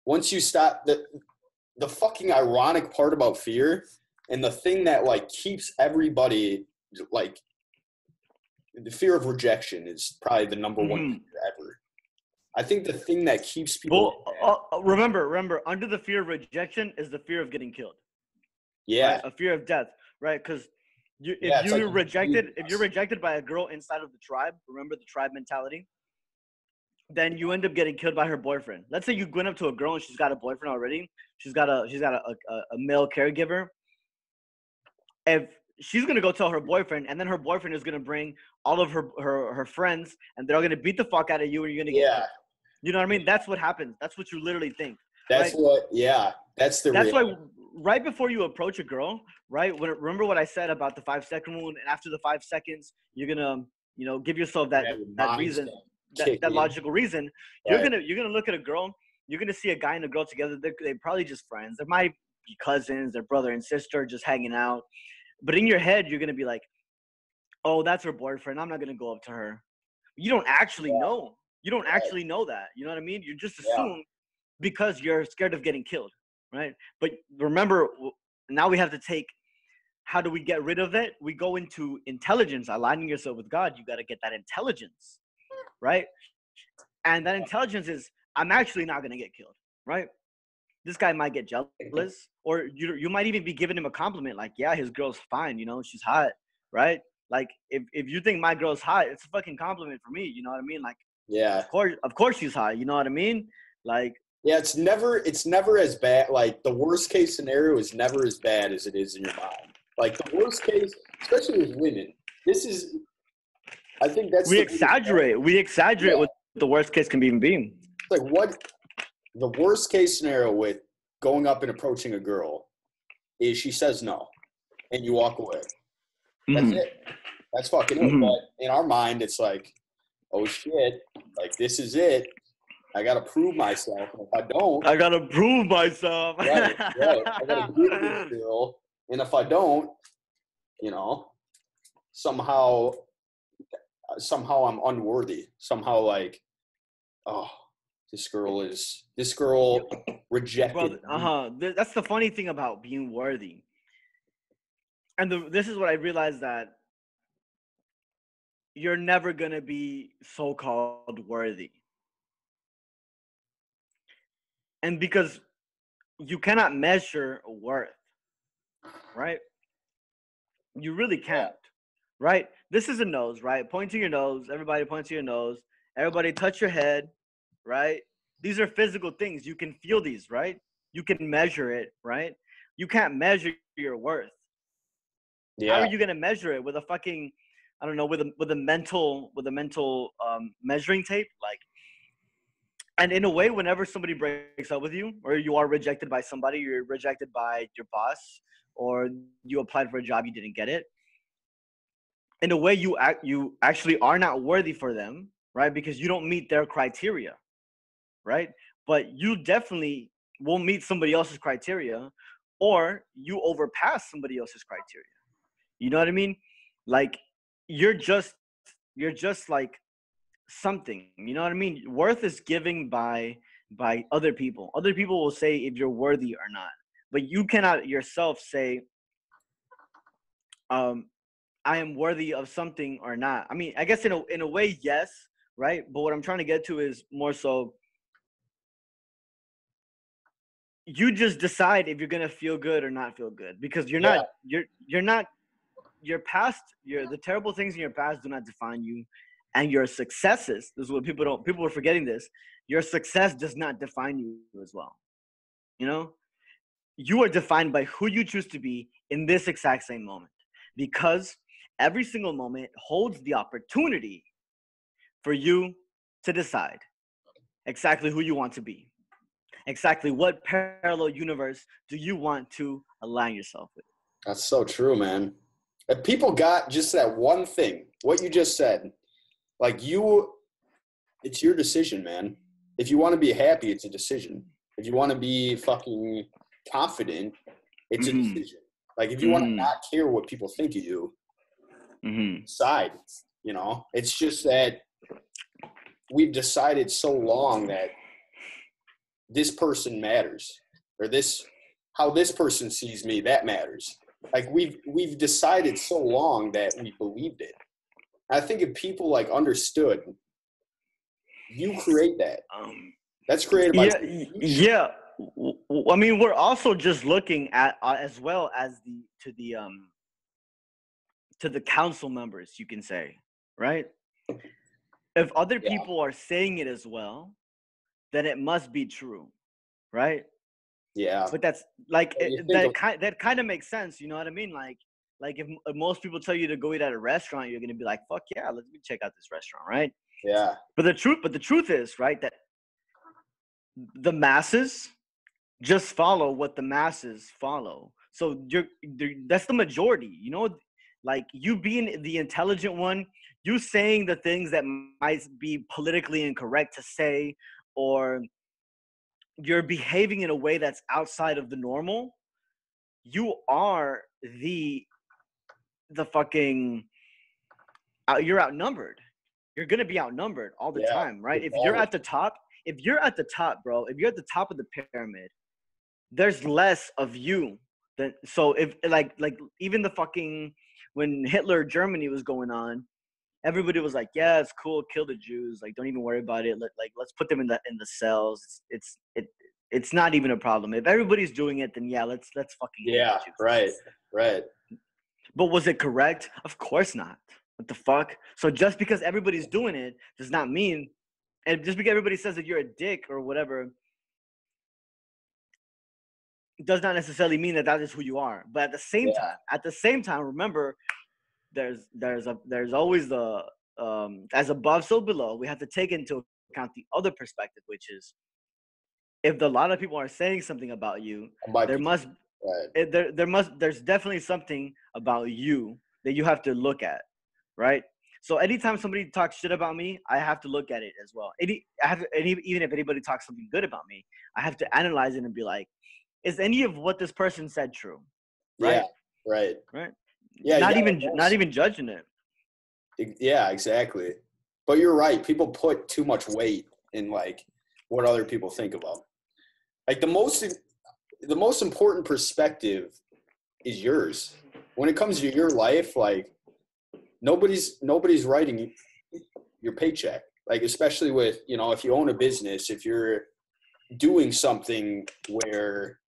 once you stop, the fucking ironic part about fear, and the thing that, like, keeps everybody, like, the fear of rejection is probably the number one fear ever. I think the thing that keeps people. Well, remember, under the fear of rejection is the fear of getting killed. Yeah. Right? A fear of death, right? Because if you're rejected by a girl inside of the tribe, remember the tribe mentality, then you end up getting killed by her boyfriend. Let's say you went up to a girl and she's got a boyfriend already. She's got a male caregiver. If she's going to go tell her boyfriend, and then her boyfriend is going to bring all of her friends, and they're all going to beat the fuck out of you, and you're going to get, you know what I mean? That's what happens. That's what you literally think. That's right? That's why right before you approach a girl, right? Remember what I said about the 5 second rule, and after the 5 seconds, you're going to, you know, give yourself that reason, that logical reason. Right. You're going to look at a girl, you're going to see a guy and a girl together. They're probably just friends. They might be cousins, they're brother and sister just hanging out. But in your head, you're going to be like, oh, that's her boyfriend, I'm not going to go up to her. You don't actually know. You don't actually know that. You know what I mean? You just assume because you're scared of getting killed, right? But remember, now we have to take, how do we get rid of it? We go into intelligence, aligning yourself with God. You got to get that intelligence, right? And that intelligence is, I'm actually not going to get killed, right? This guy might get jealous, or you might even be giving him a compliment. Like, yeah, his girl's fine. You know, she's hot, right? Like, if you think my girl's hot, it's a fucking compliment for me. You know what I mean? Like, yeah, of course she's hot. You know what I mean? Like, yeah, it's never as bad. Like, the worst case scenario is never as bad as it is in your mind. Like, the worst case, especially with women, I think that's, we exaggerate what the worst case can even be. Like, what? The worst case scenario with going up and approaching a girl is she says no, and you walk away. That's it. That's fucking it. But in our mind, it's like, oh shit, like, this is it. I got to prove myself. And if I don't, I got to prove myself. Right. I got to prove this deal. And if I don't, you know, somehow I'm unworthy. Somehow, like, oh, This girl rejected. That's the funny thing about being worthy. And this is what I realized, that you're never going to be so-called worthy. And because you cannot measure worth, right? You really can't, right? This is a nose, right? Point to your nose. Everybody point to your nose. Everybody touch your head. Right? These are physical things. You can feel these, right? You can measure it, right? You can't measure your worth. Yeah. How are you going to measure it? With a fucking, I don't know, with a mental measuring tape? Like, and in a way, whenever somebody breaks up with you, or you are rejected by somebody, you're rejected by your boss, or you applied for a job, you didn't get it, in a way, you actually are not worthy for them, right? Because you don't meet their criteria. Right? But you definitely will meet somebody else's criteria, or you overpass somebody else's criteria. You know what I mean? Like, you're just like something, you know what I mean? Worth is given by other people. Other people will say if you're worthy or not, but you cannot yourself say, I am worthy of something or not. I mean, I guess in a way, yes. Right? But what I'm trying to get to is more so, you just decide if you're going to feel good or not feel good, because you're not, your past, the terrible things in your past do not define you, and your successes, this is what people are forgetting this. Your success does not define you as well. You know, you are defined by who you choose to be in this exact same moment, because every single moment holds the opportunity for you to decide exactly who you want to be. Exactly what parallel universe do you want to align yourself with? That's so true, man. If people got just that one thing, what you just said, like it's your decision, man. If you want to be happy, it's a decision. If you want to be fucking confident, it's a decision. Like if you want to not care what people think of you, decide, you know, it's just that we've decided so long that this person matters, or how this person sees me, that matters. Like we've decided so long that we believed it. I think if people like understood, you create that. That's created by I mean, we're also just looking at as well as to the council members, you can say, right? If other people are saying it as well, then it must be true, right? Yeah. But that's like, that kind of makes sense. You know what I mean? Like if most people tell you to go eat at a restaurant, you're going to be like, fuck yeah, let me check out this restaurant. Right. Yeah. But the truth is, right, that the masses just follow what the masses follow. So that's the majority, you know, like you being the intelligent one, you saying the things that might be politically incorrect to say, or you're behaving in a way that's outside of the normal, you are the fucking, you're outnumbered. You're going to be outnumbered all the time, right? If you're at the top, bro, if you're at the top of the pyramid, there's less of you than, so if like even the fucking, when Hitler Germany was going on, everybody was like, yeah, it's cool. Kill the Jews. Like, don't even worry about it. Let's put them in the cells. It's not even a problem. If everybody's doing it, then yeah, let's fucking. Yeah. Right. But was it correct? Of course not. What the fuck? So just because everybody's doing it does not mean, and just because everybody says that you're a dick or whatever, does not necessarily mean that is who you are. But at the same time, remember, there's always the as above so below. We have to take into account the other perspective, which is if a lot of people are saying something about you, there's definitely something about you that you have to look at, right? So anytime somebody talks shit about me, I have to look at it as well. Even if anybody talks something good about me, I have to analyze it and be like, is any of what this person said true? Right. Yeah, right. Yeah, not even judging it. Yeah, exactly. But you're right. People put too much weight in like what other people think about. Like the most important perspective is yours. When it comes to your life, like nobody's writing your paycheck. Like especially with, you know, if you own a business, if you're doing something where,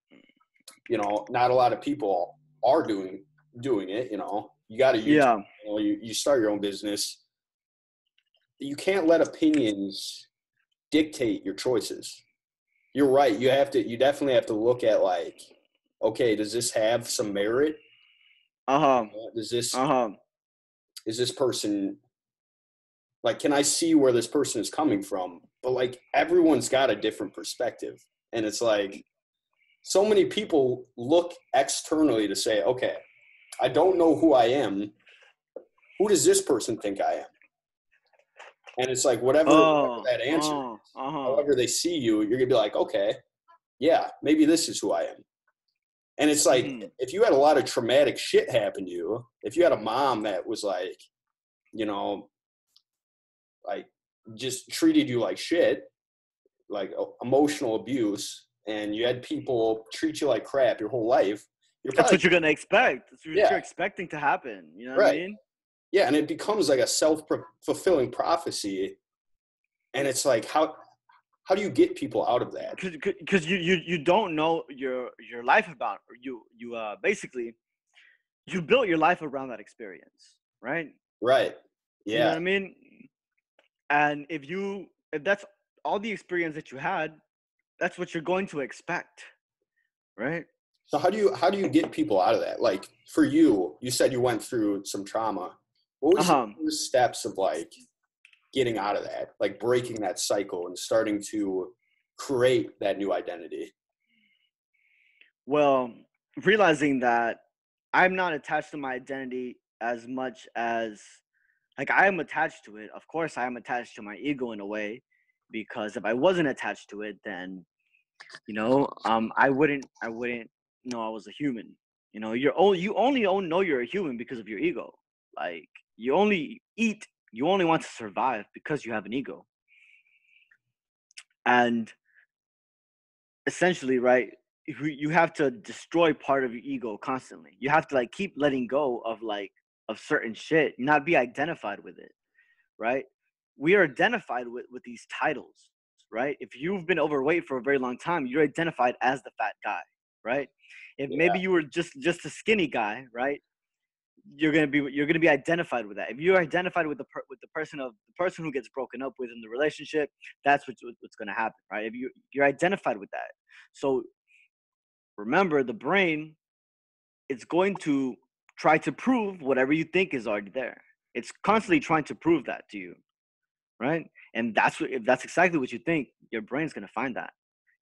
you know, not a lot of people are doing it, you know, you got to use it, you know, you start your own business. You can't let opinions dictate your choices. You're right. You definitely have to look at like, okay, does this have some merit? Is this person, like, can I see where this person is coming from? But like everyone's got a different perspective, and it's like so many people look externally to say, okay, I don't know who I am. Who does this person think I am? And it's like, whatever that answer is, however they see you, you're going to be like, okay, yeah, maybe this is who I am. And it's like, if you had a lot of traumatic shit happen to you, if you had a mom that was like, you know, like just treated you like shit, like emotional abuse, and you had people treat you like crap your whole life, that's what you're going to expect. That's what you're expecting to happen. You know what I mean? Yeah. And it becomes like a self-fulfilling prophecy. And it's like, how How do you get people out of that? Because you don't know your life about basically you built your life around that experience, right? Right. Yeah. You know what I mean? And if that's all the experience that you had, that's what you're going to expect, right? So how do you get people out of that? Like for you, you said you went through some trauma. What was the first steps of like getting out of that, like breaking that cycle and starting to create that new identity? Well, realizing that I'm not attached to my identity as much as like I am attached to it. Of course, I am attached to my ego in a way, because if I wasn't attached to it, then, you know, I wouldn't know I was a human. You know, you only know you're a human because of your ego. Like you only want to survive because you have an ego. And essentially, right, you have to destroy part of your ego constantly. You have to like keep letting go of certain shit, not be identified with it, right? We are identified with these titles, right? If you've been overweight for a very long time, you're identified as the fat guy, right? If maybe you were just a skinny guy, right? You're gonna be identified with that. If you're identified with the person who gets broken up with in the relationship, that's what's gonna happen, right? If you're identified with that, so remember the brain, it's going to try to prove whatever you think is already there. It's constantly trying to prove that to you, right? And if that's exactly what you think, your brain's gonna find that.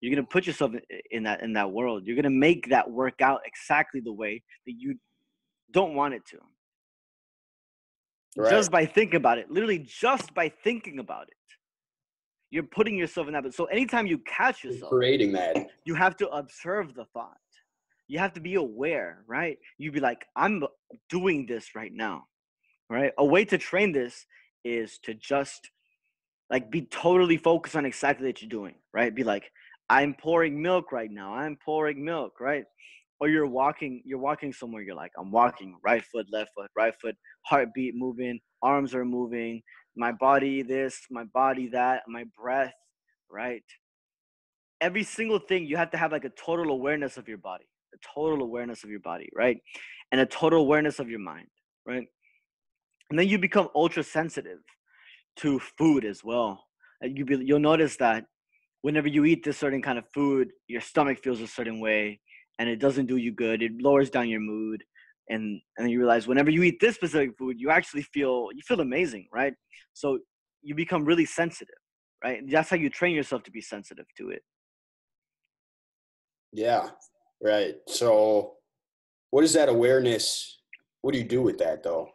You're gonna put yourself in that world. You're gonna make that work out exactly the way that you don't want it to. Right. Just by thinking about it, literally just by thinking about it, you're putting yourself in that. So anytime you catch yourself creating that, you have to observe the thought. You have to be aware, right? You'd be like, I'm doing this right now, right? A way to train this is to just like be totally focused on exactly what you're doing, right? Be like, I'm pouring milk right now. I'm pouring milk, right? Or you're walking somewhere, you're like, I'm walking, right foot, left foot, right foot, heartbeat moving, arms are moving, my body this, my body that, my breath, right? Every single thing, you have to have like a total awareness of your body, right? And a total awareness of your mind, right? And then you become ultra sensitive to food as well. And you'll notice that whenever you eat this certain kind of food, your stomach feels a certain way, and it doesn't do you good. It lowers down your mood. And you realize whenever you eat this specific food, you actually feel amazing, right? So you become really sensitive, right? That's how you train yourself to be sensitive to it. Yeah, right. So what is that awareness? What do you do with that though?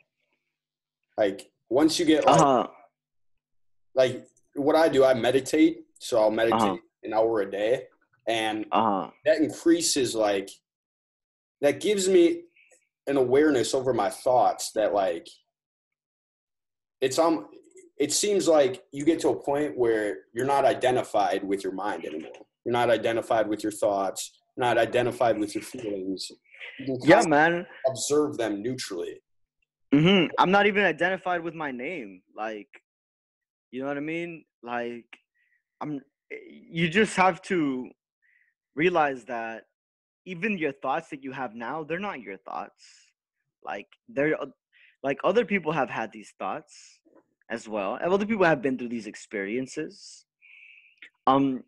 Like once you get like what I do, I meditate. So I'll meditate an hour a day. And that increases, like, that gives me an awareness over my thoughts that, like, it seems like you get to a point where you're not identified with your mind anymore. You're not identified with your thoughts, not identified with your feelings. You yeah, man. Observe them neutrally. Mm-hmm. I'm not even identified with my name. Like, you know what I mean? Like, you just have to realize that even your thoughts that you have now, they're not your thoughts. Like they're like other people have had these thoughts as well. And other people have been through these experiences. And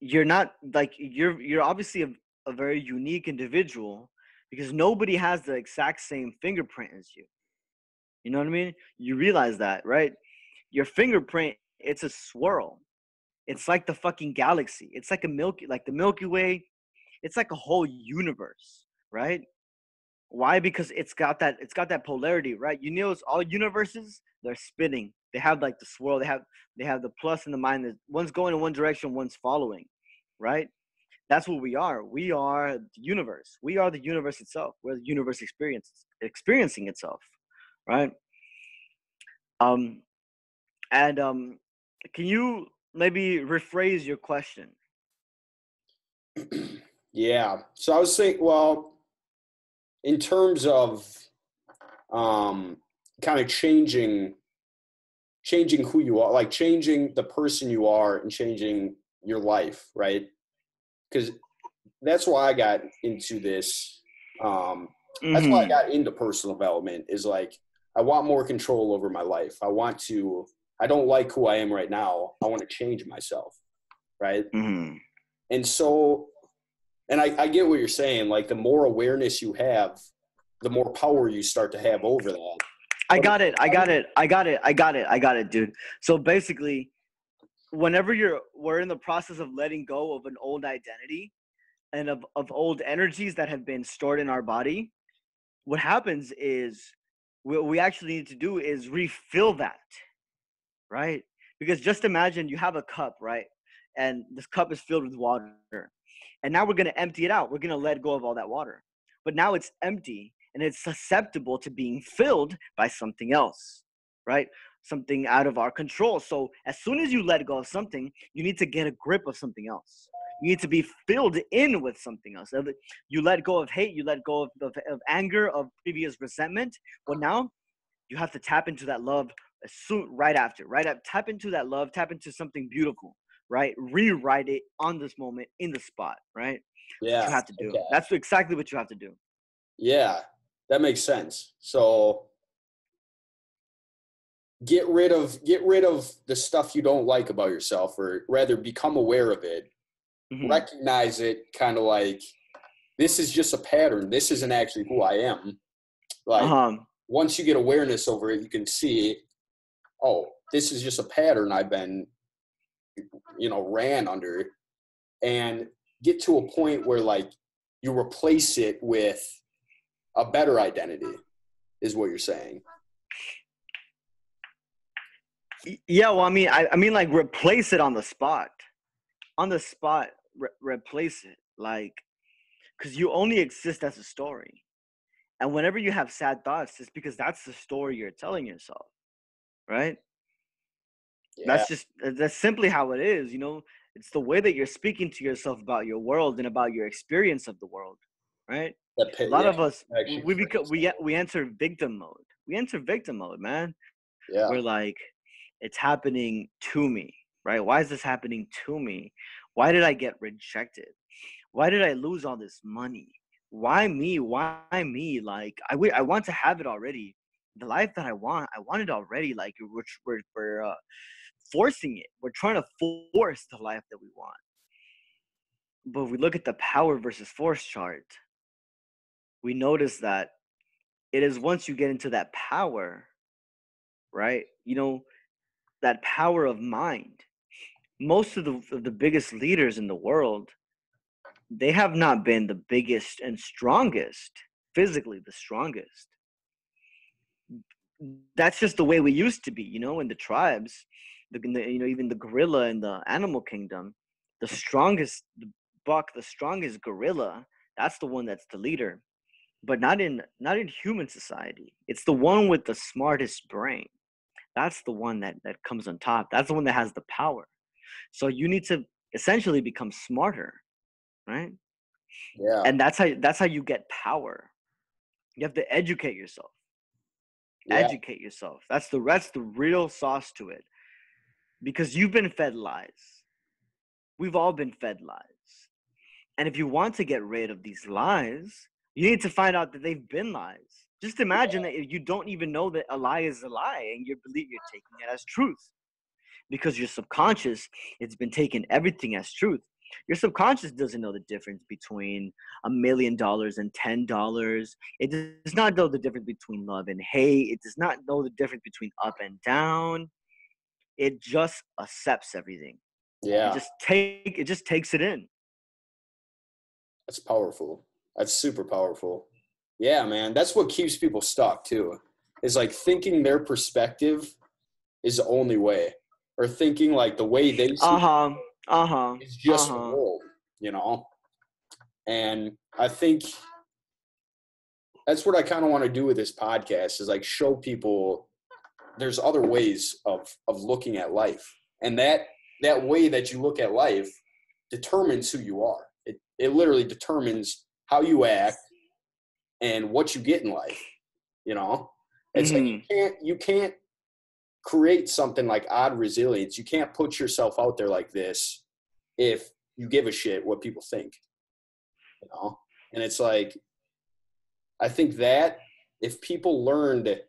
you're not like you're obviously a very unique individual because nobody has the exact same fingerprint as you. You know what I mean? You realize that, right? Your fingerprint, it's a swirl. It's like the fucking galaxy. It's like the Milky Way. It's like a whole universe, right? Why? Because it's got that polarity, right? You know, it's all universes, they're spinning. They have like the swirl. They have the plus and the minus. One's going in one direction, one's following, right? That's what we are. We are the universe. We are the universe itself. We're the universe experiencing itself, right? Can you maybe rephrase your question? Yeah. So I was thinking, well, in terms of kind of changing changing who you are, like changing the person you are and changing your life, right? Because that's why I got into this. That's why I got into personal development, is like, I want more control over my life. I don't like who I am right now. I want to change myself, right? Mm-hmm. And so, and I get what you're saying. Like, the more awareness you have, the more power you start to have over that. I got it, dude. So basically, whenever we're in the process of letting go of an old identity and of old energies that have been stored in our body, what happens is what we actually need to do is refill that, right? Because just imagine you have a cup, right? And this cup is filled with water. And now we're going to empty it out. We're going to let go of all that water. But now it's empty, and it's susceptible to being filled by something else, right? Something out of our control. So as soon as you let go of something, you need to get a grip of something else. You need to be filled in with something else. You let go of hate. You let go of anger, of previous resentment. But now you have to tap into that love right after, right? Tap into that love. Tap into something beautiful, right? Rewrite it on this moment, in the spot, right? Yeah. You have to do. Okay. That's exactly what you have to do. Yeah, that makes sense. So get rid of the stuff you don't like about yourself, or rather become aware of it. Mm-hmm. Recognize it, kind of like, this is just a pattern. This isn't actually who I am. Like, once you get awareness over it, you can see, oh, this is just a pattern I've been, ran under. And get to a point where, like, you replace it with a better identity, is what you're saying. Yeah, well, I mean, like, replace it on the spot. On the spot, replace it, like, because you only exist as a story. And whenever you have sad thoughts, it's because that's the story you're telling yourself, right? Yeah. That's simply how it is, It's the way that you're speaking to yourself about your world and about your experience of the world, right? A lot of us, we enter victim mode. We enter victim mode, man. Yeah. We're like, it's happening to me. Right? Why is this happening to me? Why did I get rejected? Why did I lose all this money? Why me? Why me? Like, I want to have it already. The life that I want it already. Like, we're forcing it. We're trying to force the life that we want. But if we look at the power versus force chart, we notice that it is once you get into that power, right? That power of mind. Most of the biggest leaders in the world, they have not been the biggest and strongest, physically the strongest. That's just the way we used to be, in the tribes, even the gorilla in the animal kingdom, the strongest buck, the strongest gorilla, that's the one that's the leader, but not in human society. It's the one with the smartest brain. That's the one that comes on top. That's the one that has the power. So you need to essentially become smarter, right? Yeah. And that's how you get power. You have to educate yourself. Yeah. Educate yourself. That's the real sauce to it. Because you've been fed lies. We've all been fed lies. And if you want to get rid of these lies, you need to find out that they've been lies. Just imagine that if you don't even know that a lie is a lie, and you're taking it as truth, because your subconscious, it's been taking everything as truth. Your subconscious doesn't know the difference between $1 million and $10. It does not know the difference between love and hate. It does not know the difference between up and down. It just accepts everything. Yeah. It just takes it in. That's powerful. That's super powerful. Yeah, man. That's what keeps people stuck too, is like thinking their perspective is the only way, or thinking like the way they see it is just the world, And I think that's what I kind of want to do with this podcast, is like show people there's other ways of looking at life. And that way that you look at life determines who you are. It literally determines how you act and what you get in life. It's like you can't create something like Odd Resilience, you can't put yourself out there like this if you give a shit what people think, you know? And it's like, I think that if people learned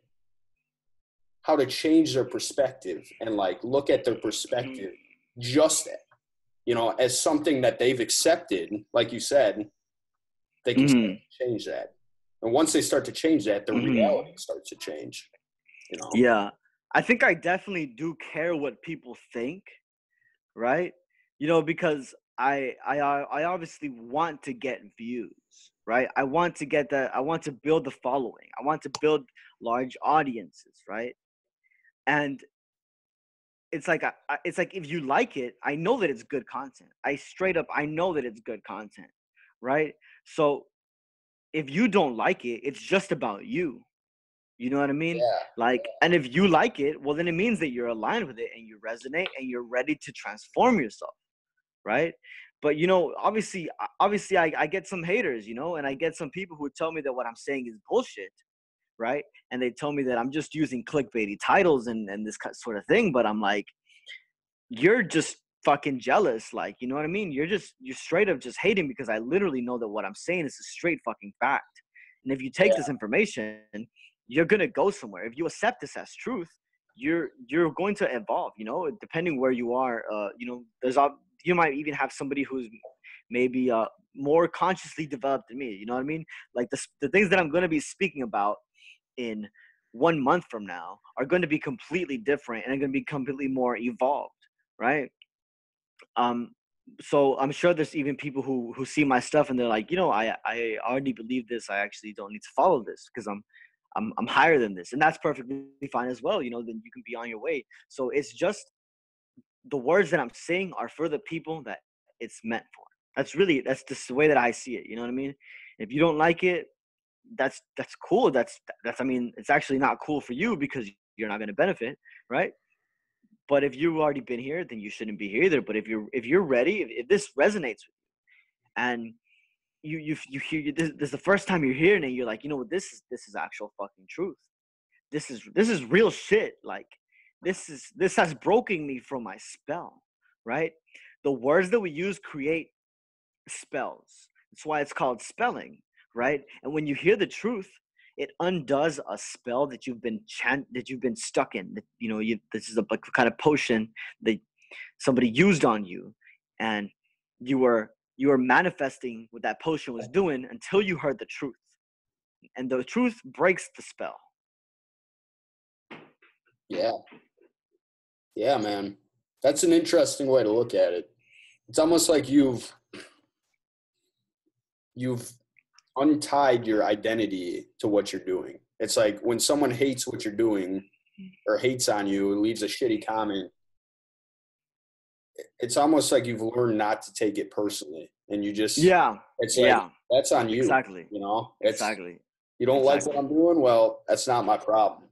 how to change their perspective and like look at their perspective just, you know, as something that they've accepted, like you said, they can change that. And once they start to change that, their reality starts to change, you know? Yeah. I think I definitely do care what people think, right? You know, because I obviously want to get views, right? I want to get that. I want to build the following. I want to build large audiences, right? And it's like, it's like if you like it, I know that it's good content. I know that it's good content, right? So if you don't like it, it's just about you. You know what I mean? Yeah. Like, and if you like it, well, then it means that you're aligned with it and you resonate and you're ready to transform yourself, right? But, you know, obviously I get some haters, you know, and I get some people who tell me that what I'm saying is bullshit, right? And they tell me that I'm just using clickbaity titles and this sort of thing. But I'm like, you're just fucking jealous. Like, you know what I mean? You're straight up just hating, because I literally know that what I'm saying is a straight fucking fact. And if you take this information, you're going to go somewhere. If you accept this as truth, you're going to evolve, you know, depending where you are. You know, you might even have somebody who's maybe more consciously developed than me. You know what I mean? Like the things that I'm going to be speaking about in 1 month from now are going to be completely different and are going to be completely more evolved. Right. So I'm sure there's even people who see my stuff and they're like, you know, I already believe this. I actually don't need to follow this because I'm higher than this. And that's perfectly fine as well. You know, then you can be on your way. So it's just the words that I'm saying are for the people that it's meant for. That's just the way that I see it. You know what I mean? If you don't like it, that's cool. That's, I mean, it's actually not cool for you because you're not going to benefit. Right. But if you've already been here, then you shouldn't be here either. But if you're ready, if this resonates with you and you hear this is the first time you're hearing it, you're like, you know what, this is actual fucking truth. This is real shit. Like this has broken me from my spell, right? The words that we use create spells. That's why it's called spelling, right? And when you hear the truth, it undoes a spell that you've been stuck in. That, you know, this is a kind of potion that somebody used on you, and you were manifesting what that potion was doing until you heard the truth. And the truth breaks the spell. Yeah. Yeah, man. That's an interesting way to look at it. It's almost like you've untied your identity to what you're doing. It's like when someone hates what you're doing or hates on you and leaves a shitty comment, it's almost like you've learned not to take it personally, and you just it's like that's on you. Exactly. You know? You don't like what I'm doing? Well, that's not my problem.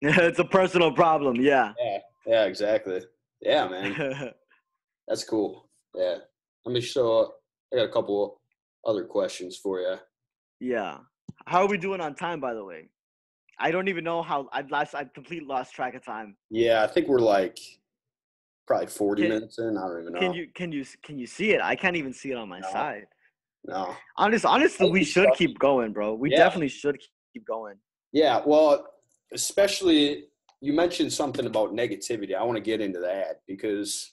It's a personal problem, Yeah, exactly. Yeah, man. That's cool. Yeah. Let me show I got a couple other questions for you. Yeah. How are we doing on time, by the way? I don't even know how I've completely lost track of time. Yeah, I think we're like probably 40 minutes in. I don't even know. Can you see it? I can't even see it on my side. No. Honestly, we should keep going, bro. We definitely should keep going. Yeah. Well, especially you mentioned something about negativity. I want to get into that because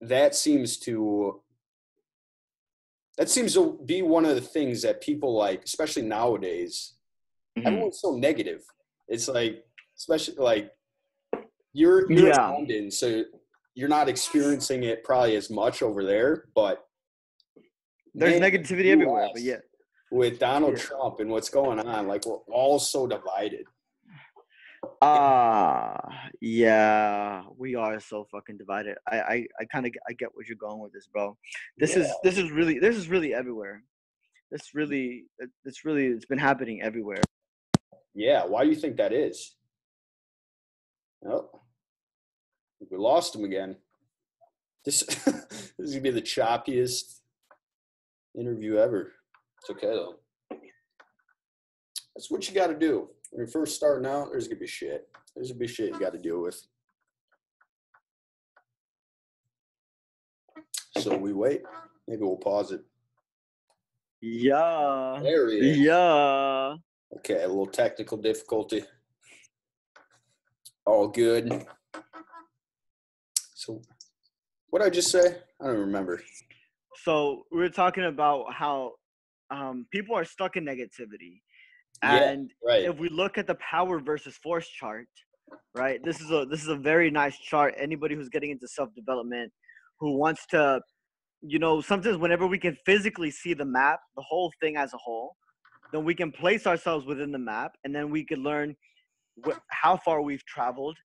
that seems to be one of the things that people like, especially nowadays, everyone's so negative. It's like, especially like, you're in London, so you're not experiencing it probably as much over there, but there's negativity everywhere. But with Donald Trump and what's going on, like we're all so divided. We are so fucking divided. I get what you're going with this, bro. This is really everywhere. It's been happening everywhere. Yeah, why do you think that is? Oh. We lost him again. This is gonna be the choppiest interview ever. It's okay though. That's what you got to do. When you're first starting out, there's gonna be shit. There's gonna be shit you gotta deal with. So we wait. Maybe we'll pause it. Yeah. There it is. Yeah. Okay, a little technical difficulty. All good. So what did I just say? I don't remember. So we were talking about how people are stuck in negativity. And yeah, right. If we look at the power versus force chart, right, this is a very nice chart. Anybody who's getting into self-development, who wants to, you know, sometimes whenever we can physically see the map, the whole thing as a whole, then we can place ourselves within the map, and then we could learn how far we've traveled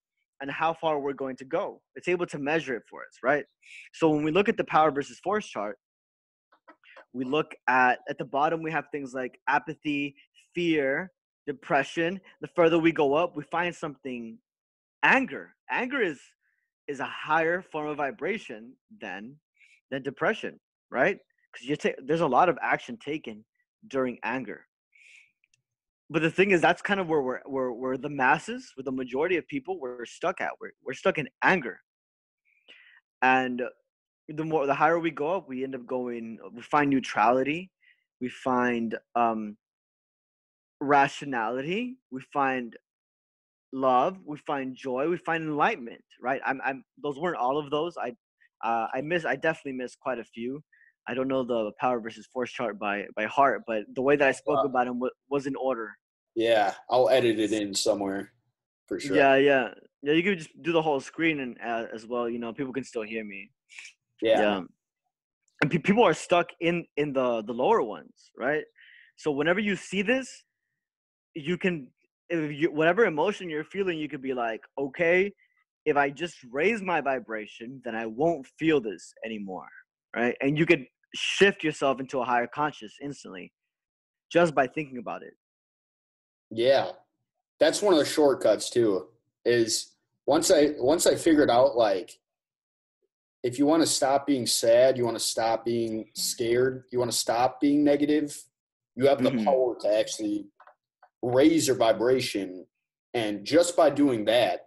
and how far we're going to go. It's able to measure it for us, right? So when we look at the power versus force chart, we look at the bottom, we have things like apathy, fear, depression. The further we go up, we find something, anger. Anger is a higher form of vibration than depression, right? Because there's a lot of action taken during anger. But the thing is, that's kind of where we're the masses, with the majority of people, we're stuck at. We're stuck in anger. And the higher we go up, we end up going, we find neutrality, we find rationality, we find love, we find joy, we find enlightenment, right? Those weren't all of those. I definitely missed quite a few. I don't know the power versus force chart by heart, but the way that I spoke about them was in order. Yeah, I'll edit it in somewhere for sure. Yeah. You could just do the whole screen and as well. You know, people can still hear me. Yeah. And people are stuck in the lower ones, right? So whenever you see this, you can, whatever emotion you're feeling, you could be like, okay, if I just raise my vibration, then I won't feel this anymore. Right? And you could shift yourself into a higher conscious instantly just by thinking about it. Yeah. That's one of the shortcuts too, is once I figured out, like, if you want to stop being sad, you want to stop being scared, you want to stop being negative, you have the power to actually raise your vibration. And just by doing that,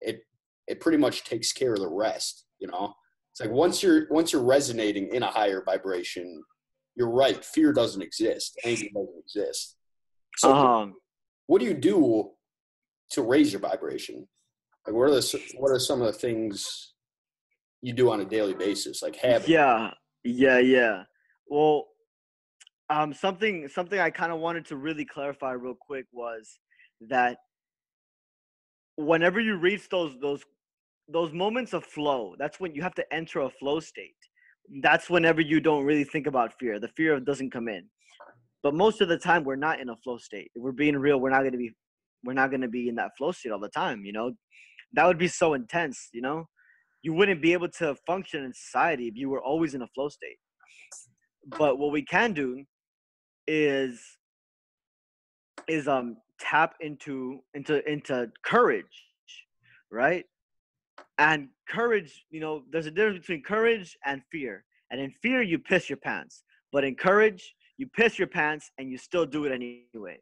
it pretty much takes care of the rest, you know? It's like once you're resonating in a higher vibration, you're right. Fear doesn't exist. Anger doesn't exist. So what do you do to raise your vibration? Like what are some of the things you do on a daily basis? Like habits. Yeah. Well, something I kind of wanted to really clarify real quick was that whenever you reach those moments of flow, that's when you have to enter a flow state. That's whenever you don't really think about fear. The fear doesn't come in. But most of the time, we're not in a flow state. If we're being real, we're not going to be in that flow state all the time. You know, that would be so intense. You know, you wouldn't be able to function in society if you were always in a flow state. But what we can do is tap into courage, right? And courage, you know, there's a difference between courage and fear. And in fear, you piss your pants. But in courage, you piss your pants and you still do it anyway.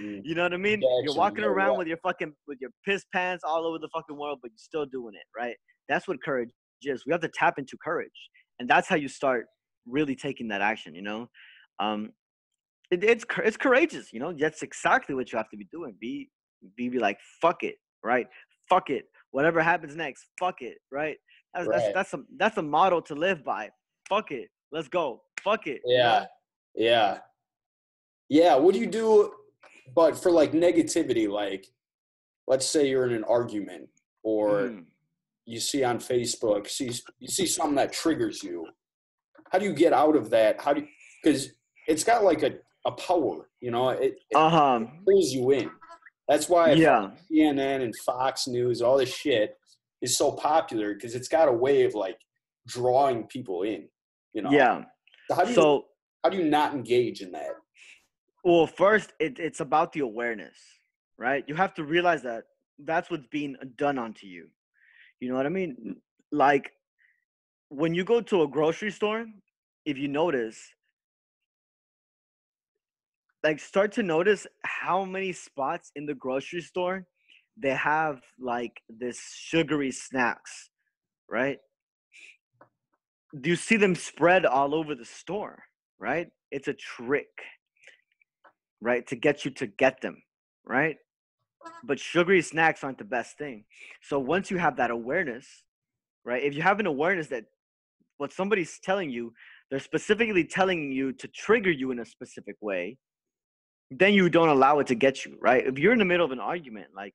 You know what I mean? You're walking around with your piss pants all over the fucking world, but you're still doing it, right? That's what courage is. We have to tap into courage. And that's how you start really taking that action, you know? It's courageous, you know? That's exactly what you have to be doing. Be like, fuck it, right? Fuck it. Whatever happens next, fuck it, right? That's a model to live by. Fuck it. Let's go. Fuck it. Yeah. What do you do? But for like negativity, like let's say you're in an argument, or you see on Facebook, you see something that triggers you. How do you get out of that? Because it's got like a power, you know? It pulls you in. That's why CNN and Fox News, all this shit is so popular, because it's got a way of like drawing people in, you know? Yeah. So how do you not engage in that? Well, first it's about the awareness, right? You have to realize that that's what's being done onto you. You know what I mean? Like when you go to a grocery store, if you notice, like start to notice how many spots in the grocery store they have like this sugary snacks, right? Do you see them spread all over the store, right? It's a trick, right? To get you to get them, right? But sugary snacks aren't the best thing. So once you have that awareness, right? If you have an awareness that what somebody's telling you, they're specifically telling you to trigger you in a specific way, then you don't allow it to get you, right? If you're in the middle of an argument, like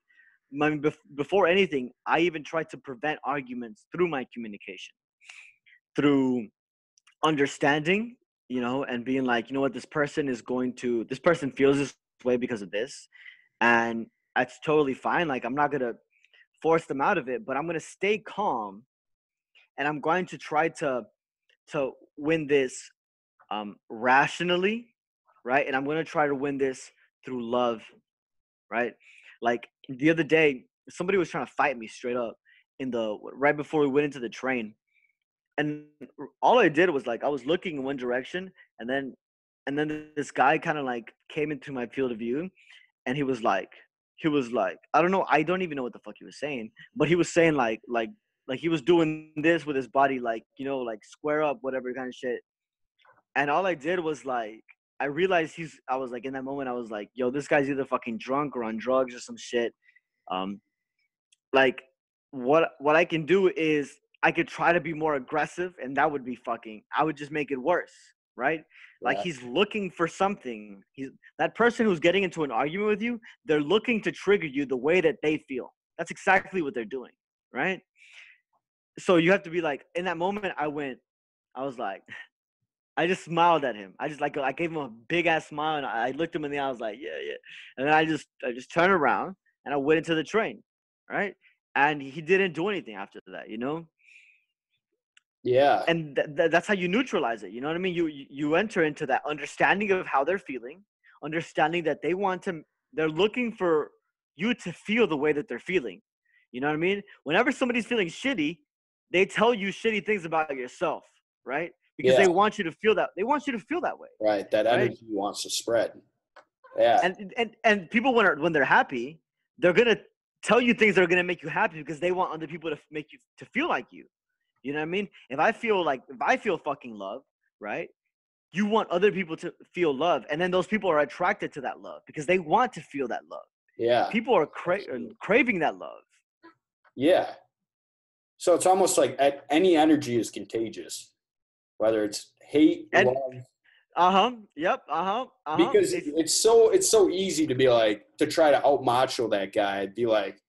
before anything, I even try to prevent arguments through my communication, through understanding, you know, and being like, you know what, this person feels this way because of this. And that's totally fine. Like, I'm not going to force them out of it, but I'm going to stay calm. And I'm going to try to win this rationally, right? And I'm going to try to win this through love, right? Like the other day, somebody was trying to fight me straight up right before we went into the train. And all I did was like, I was looking in one direction, and then this guy kind of like came into my field of view, and he was like, I don't know. I don't even know what the fuck he was saying, but he was saying like he was doing this with his body, like, you know, like square up, whatever kind of shit. And all I did was like, I realized I was like, in that moment, I was like, yo, this guy's either fucking drunk or on drugs or some shit. Like what I can do is, I could try to be more aggressive, and that would be I would just make it worse, right? Like, yeah. He's looking for something. That person who's getting into an argument with you, they're looking to trigger you the way that they feel. That's exactly what they're doing, right? So you have to be like, in that moment, I was like, I just smiled at him. I just like, I gave him a big ass smile, and I looked him in the eye. I was like, yeah, yeah. And then I just turned around and I went into the train, right? And he didn't do anything after that, you know? Yeah. And that's how you neutralize it. You know what I mean? You enter into that understanding of how they're feeling, understanding that they're looking for you to feel the way that they're feeling. You know what I mean? Whenever somebody's feeling shitty, they tell you shitty things about yourself, right? Because yeah. They want you to feel that. They want you to feel that way. Right. That energy wants to spread. Yeah. And people when they're happy, they're going to tell you things that are going to make you happy because they want other people to make you to feel like you. You know what I mean? If I feel fucking love, right? You want other people to feel love. And then those people are attracted to that love because they want to feel that love. Yeah. People are craving that love. Yeah. So it's almost like any energy is contagious, whether it's hate, love. Uh-huh. Yep. Uh-huh. Uh-huh. Because it's so easy to be like, to try to out macho that guy. Be like,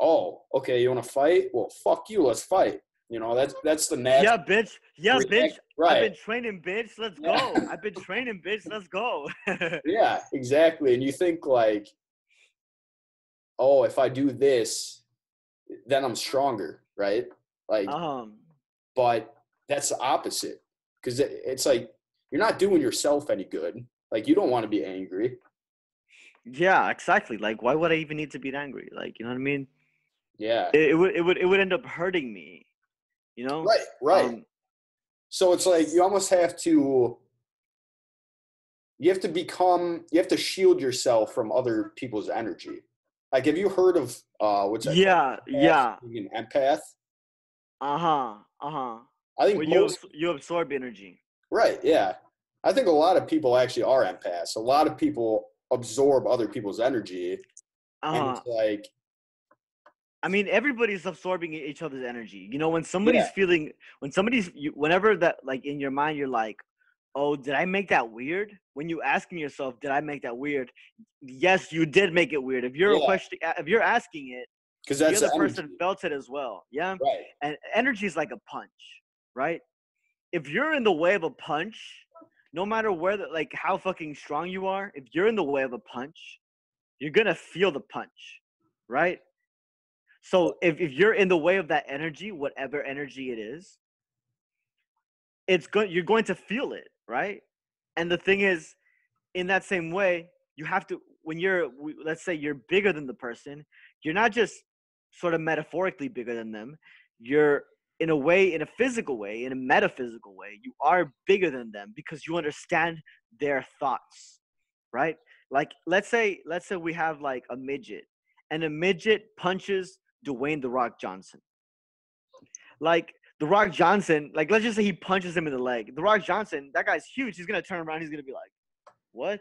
oh, okay. You want to fight? Well, fuck you. Let's fight. You know, that's the natural. Yeah, bitch. Yeah, bitch. Right. I've been training, bitch. Let's go. I've been training, bitch. Let's go. Yeah, exactly. And you think like, oh, if I do this, then I'm stronger, right? Like, but that's the opposite. Because it's like, you're not doing yourself any good. Like, you don't want to be angry. Yeah, exactly. Like, why would I even need to be angry? Like, you know what I mean? Yeah. It would end up hurting me. You know? Right. So it's like you almost have to shield yourself from other people's energy. Like, have you heard of what's that? Yeah, yeah. Being an empath? Uh-huh. Uh-huh. I think you absorb energy. Right, yeah. I think a lot of people actually are empaths. A lot of people absorb other people's energy. Uh-huh. And it's like, I mean, everybody's absorbing each other's energy. You know, when somebody's feeling, whenever that, like in your mind, you're like, oh, did I make that weird? When you asking yourself, did I make that weird? Yes, you did make it weird. If you're asking it, because the other person felt it as well. Yeah. Right. And energy is like a punch, right? If you're in the way of a punch, no matter where, like how fucking strong you are, if you're in the way of a punch, you're going to feel the punch, right? So if you're in the way of that energy, whatever energy it is, you're going to feel it, right? And the thing is, in that same way, you have to, when you're, let's say you're bigger than the person, you're not just sort of metaphorically bigger than them. You're in a way, in a physical way, in a metaphysical way, you are bigger than them because you understand their thoughts. right? Like, let's say we have like a midget, and a midget punches Dwayne "The Rock" Johnson. Like, The Rock Johnson, like, let's just say he punches him in the leg. The Rock Johnson, that guy's huge. He's gonna turn around. He's gonna be like, "What?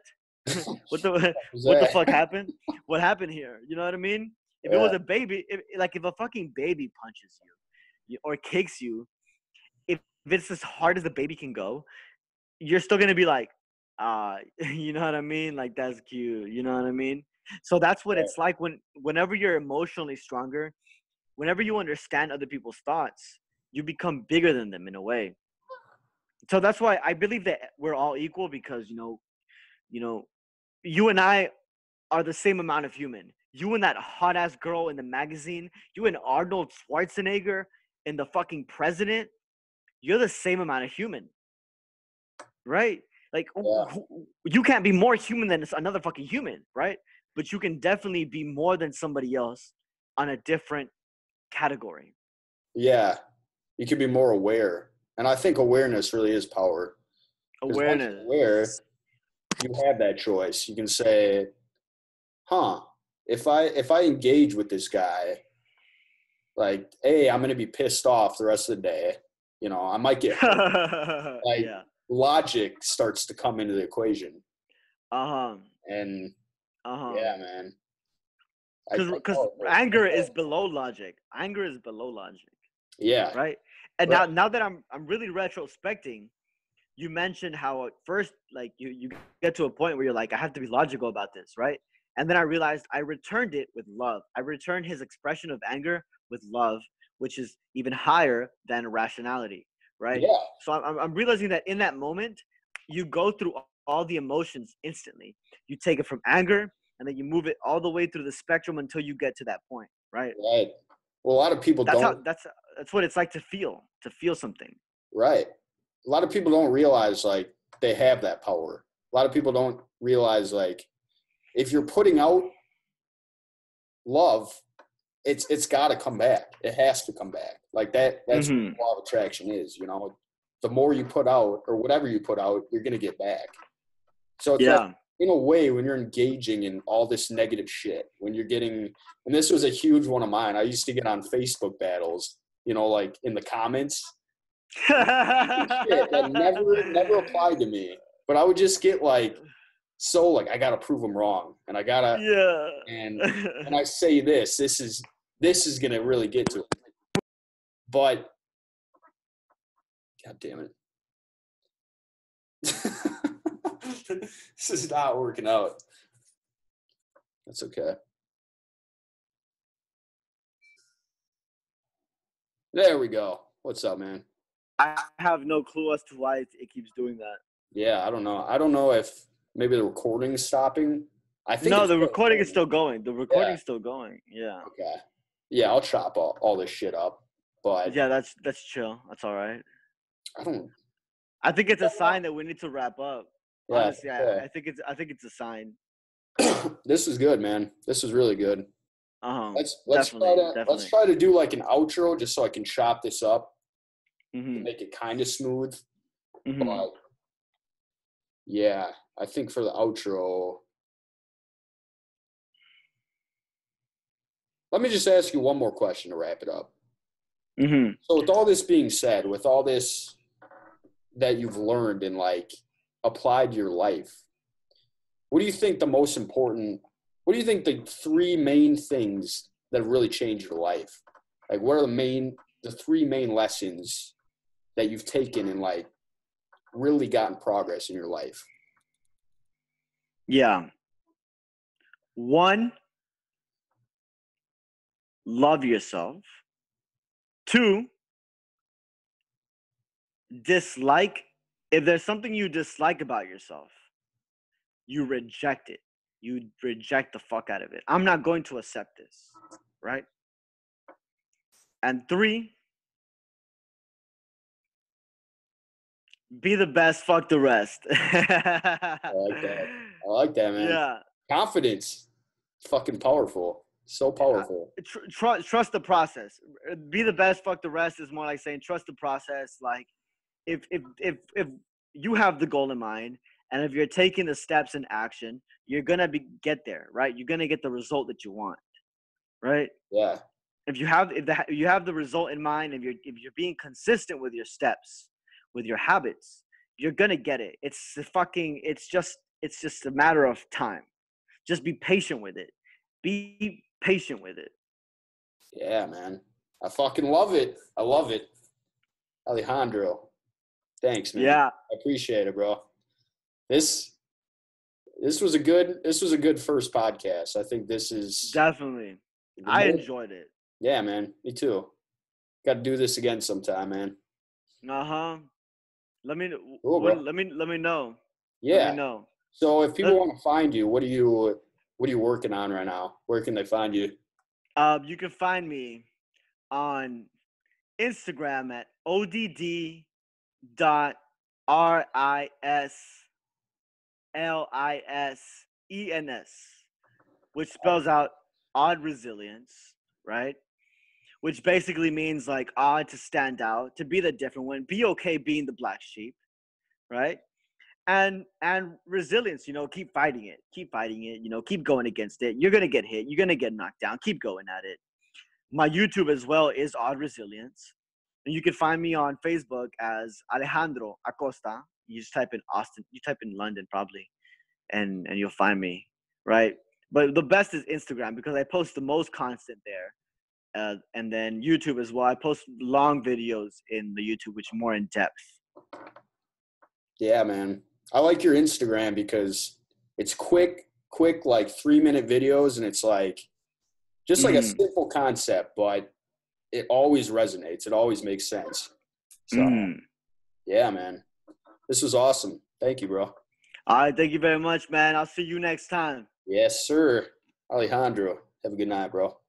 what the fuck happened? What happened here?" You know what I mean? If it was a baby, if a fucking baby punches you or kicks you, if it's as hard as the baby can go, you're still gonna be like, you know what I mean? Like, that's cute. You know what I mean? So that's what it's like whenever you're emotionally stronger, whenever you understand other people's thoughts, you become bigger than them in a way. So that's why I believe that we're all equal, because you know, you and I are the same amount of human. You and that hot ass girl in the magazine, you and Arnold Schwarzenegger and the fucking president, you're the same amount of human, right? Like, you can't be more human than another fucking human, right? But you can definitely be more than somebody else on a different category. Yeah, you can be more aware. And I think awareness really is power. Awareness. Once you're aware, you have that choice. You can say, if I engage with this guy, like, hey, I'm going to be pissed off the rest of the day. You know, I might get hurt. Like, logic starts to come into the equation. And yeah, man. Because anger is below logic. Anger is below logic. Yeah. Right. And right. Now that I'm really retrospecting, you mentioned how at first, like, you get to a point where you're like, I have to be logical about this, right? And then I realized I returned it with love. I returned his expression of anger with love, which is even higher than rationality, right? Yeah. So I'm realizing that in that moment, you go through all the emotions instantly. You take it from anger, and then you move it all the way through the spectrum until you get to that point, right? Right. Well, a lot of people don't. That's what it's like to feel something. Right. A lot of people don't realize, like, they have that power. A lot of people don't realize, like, if you're putting out love, it's got to come back. It has to come back. Like, that's what the law of attraction is, you know. The more you put out, or whatever you put out, you're going to get back. So it's like, in a way, when you're engaging in all this negative shit, when you're getting, and this was a huge one of mine. I used to get on Facebook battles, you know, like in the comments. Shit that never applied to me. But I would just get like, I gotta prove them wrong, and I gotta, and I say this is gonna really get to it. But God damn it. This is not working out. That's okay. There we go. What's up, man? I have no clue as to why it keeps doing that. Yeah, I don't know. I don't know if maybe the recording is stopping. I think no, the recording is still going. The recording is still going. Yeah. Okay. Yeah, I'll chop all this shit up. But yeah, that's chill. That's all right. I think it's a sign that we need to wrap up. Yeah, honestly, I think it's a sign. This is good, man. This is really good. Let's try to do like an outro just so I can chop this up and make it kind of smooth. But yeah, I think for the outro, let me just ask you one more question to wrap it up. So with all this being said, with all this that you've learned and like applied to your life, what do you think the three main things that really changed your life? Like, what are the three main lessons that you've taken and like really gotten progress in your life? Yeah. One, love yourself. Two, dislike. If there's something you dislike about yourself, you reject it. You reject the fuck out of it. I'm not going to accept this, right? And three, be the best, fuck the rest. I like that. I like that, man. Yeah. Confidence. Fucking powerful. So powerful. Trust the process. Be the best, fuck the rest is more like saying trust the process. Like, if you have the goal in mind And if you're taking the steps in action, you're going to get there, right? You're going to get the result that you want, right? Yeah. If you have the result in mind, if you're being consistent with your steps, with your habits, you're going to get it. It's just a matter of time. Just be patient with it. Be patient with it. Yeah, man. I fucking love it. I love it. Alejandro, thanks, man. Yeah. I appreciate it, bro. This was a good first podcast. I think this is definitely. I enjoyed it. Yeah, man. Me too. Got to do this again sometime, man. Let me know. Yeah. Let me know. So if people want to find you, what are you working on right now? Where can they find you? You can find me on Instagram at odd.risliens, which spells out odd resilience, right? Which basically means like odd to stand out, to be the different one, be okay being the black sheep, right? And resilience, you know, keep fighting it, you know, keep going against it. You're going to get hit. You're going to get knocked down. Keep going at it. My YouTube as well is Odd Resilience. And you can find me on Facebook as Alejandro Acosta. You just type in Austin. You type in London probably, and you'll find me, right? But the best is Instagram because I post the most constant there. And then YouTube as well. I post long videos in the YouTube, which are more in depth. Yeah, man. I like your Instagram because it's quick, like 3-minute videos. And it's like, just like a simple concept, but it always resonates. It always makes sense. So yeah, man. This was awesome. Thank you, bro. All right. Thank you very much, man. I'll see you next time. Yes, sir. Alejandro, have a good night, bro.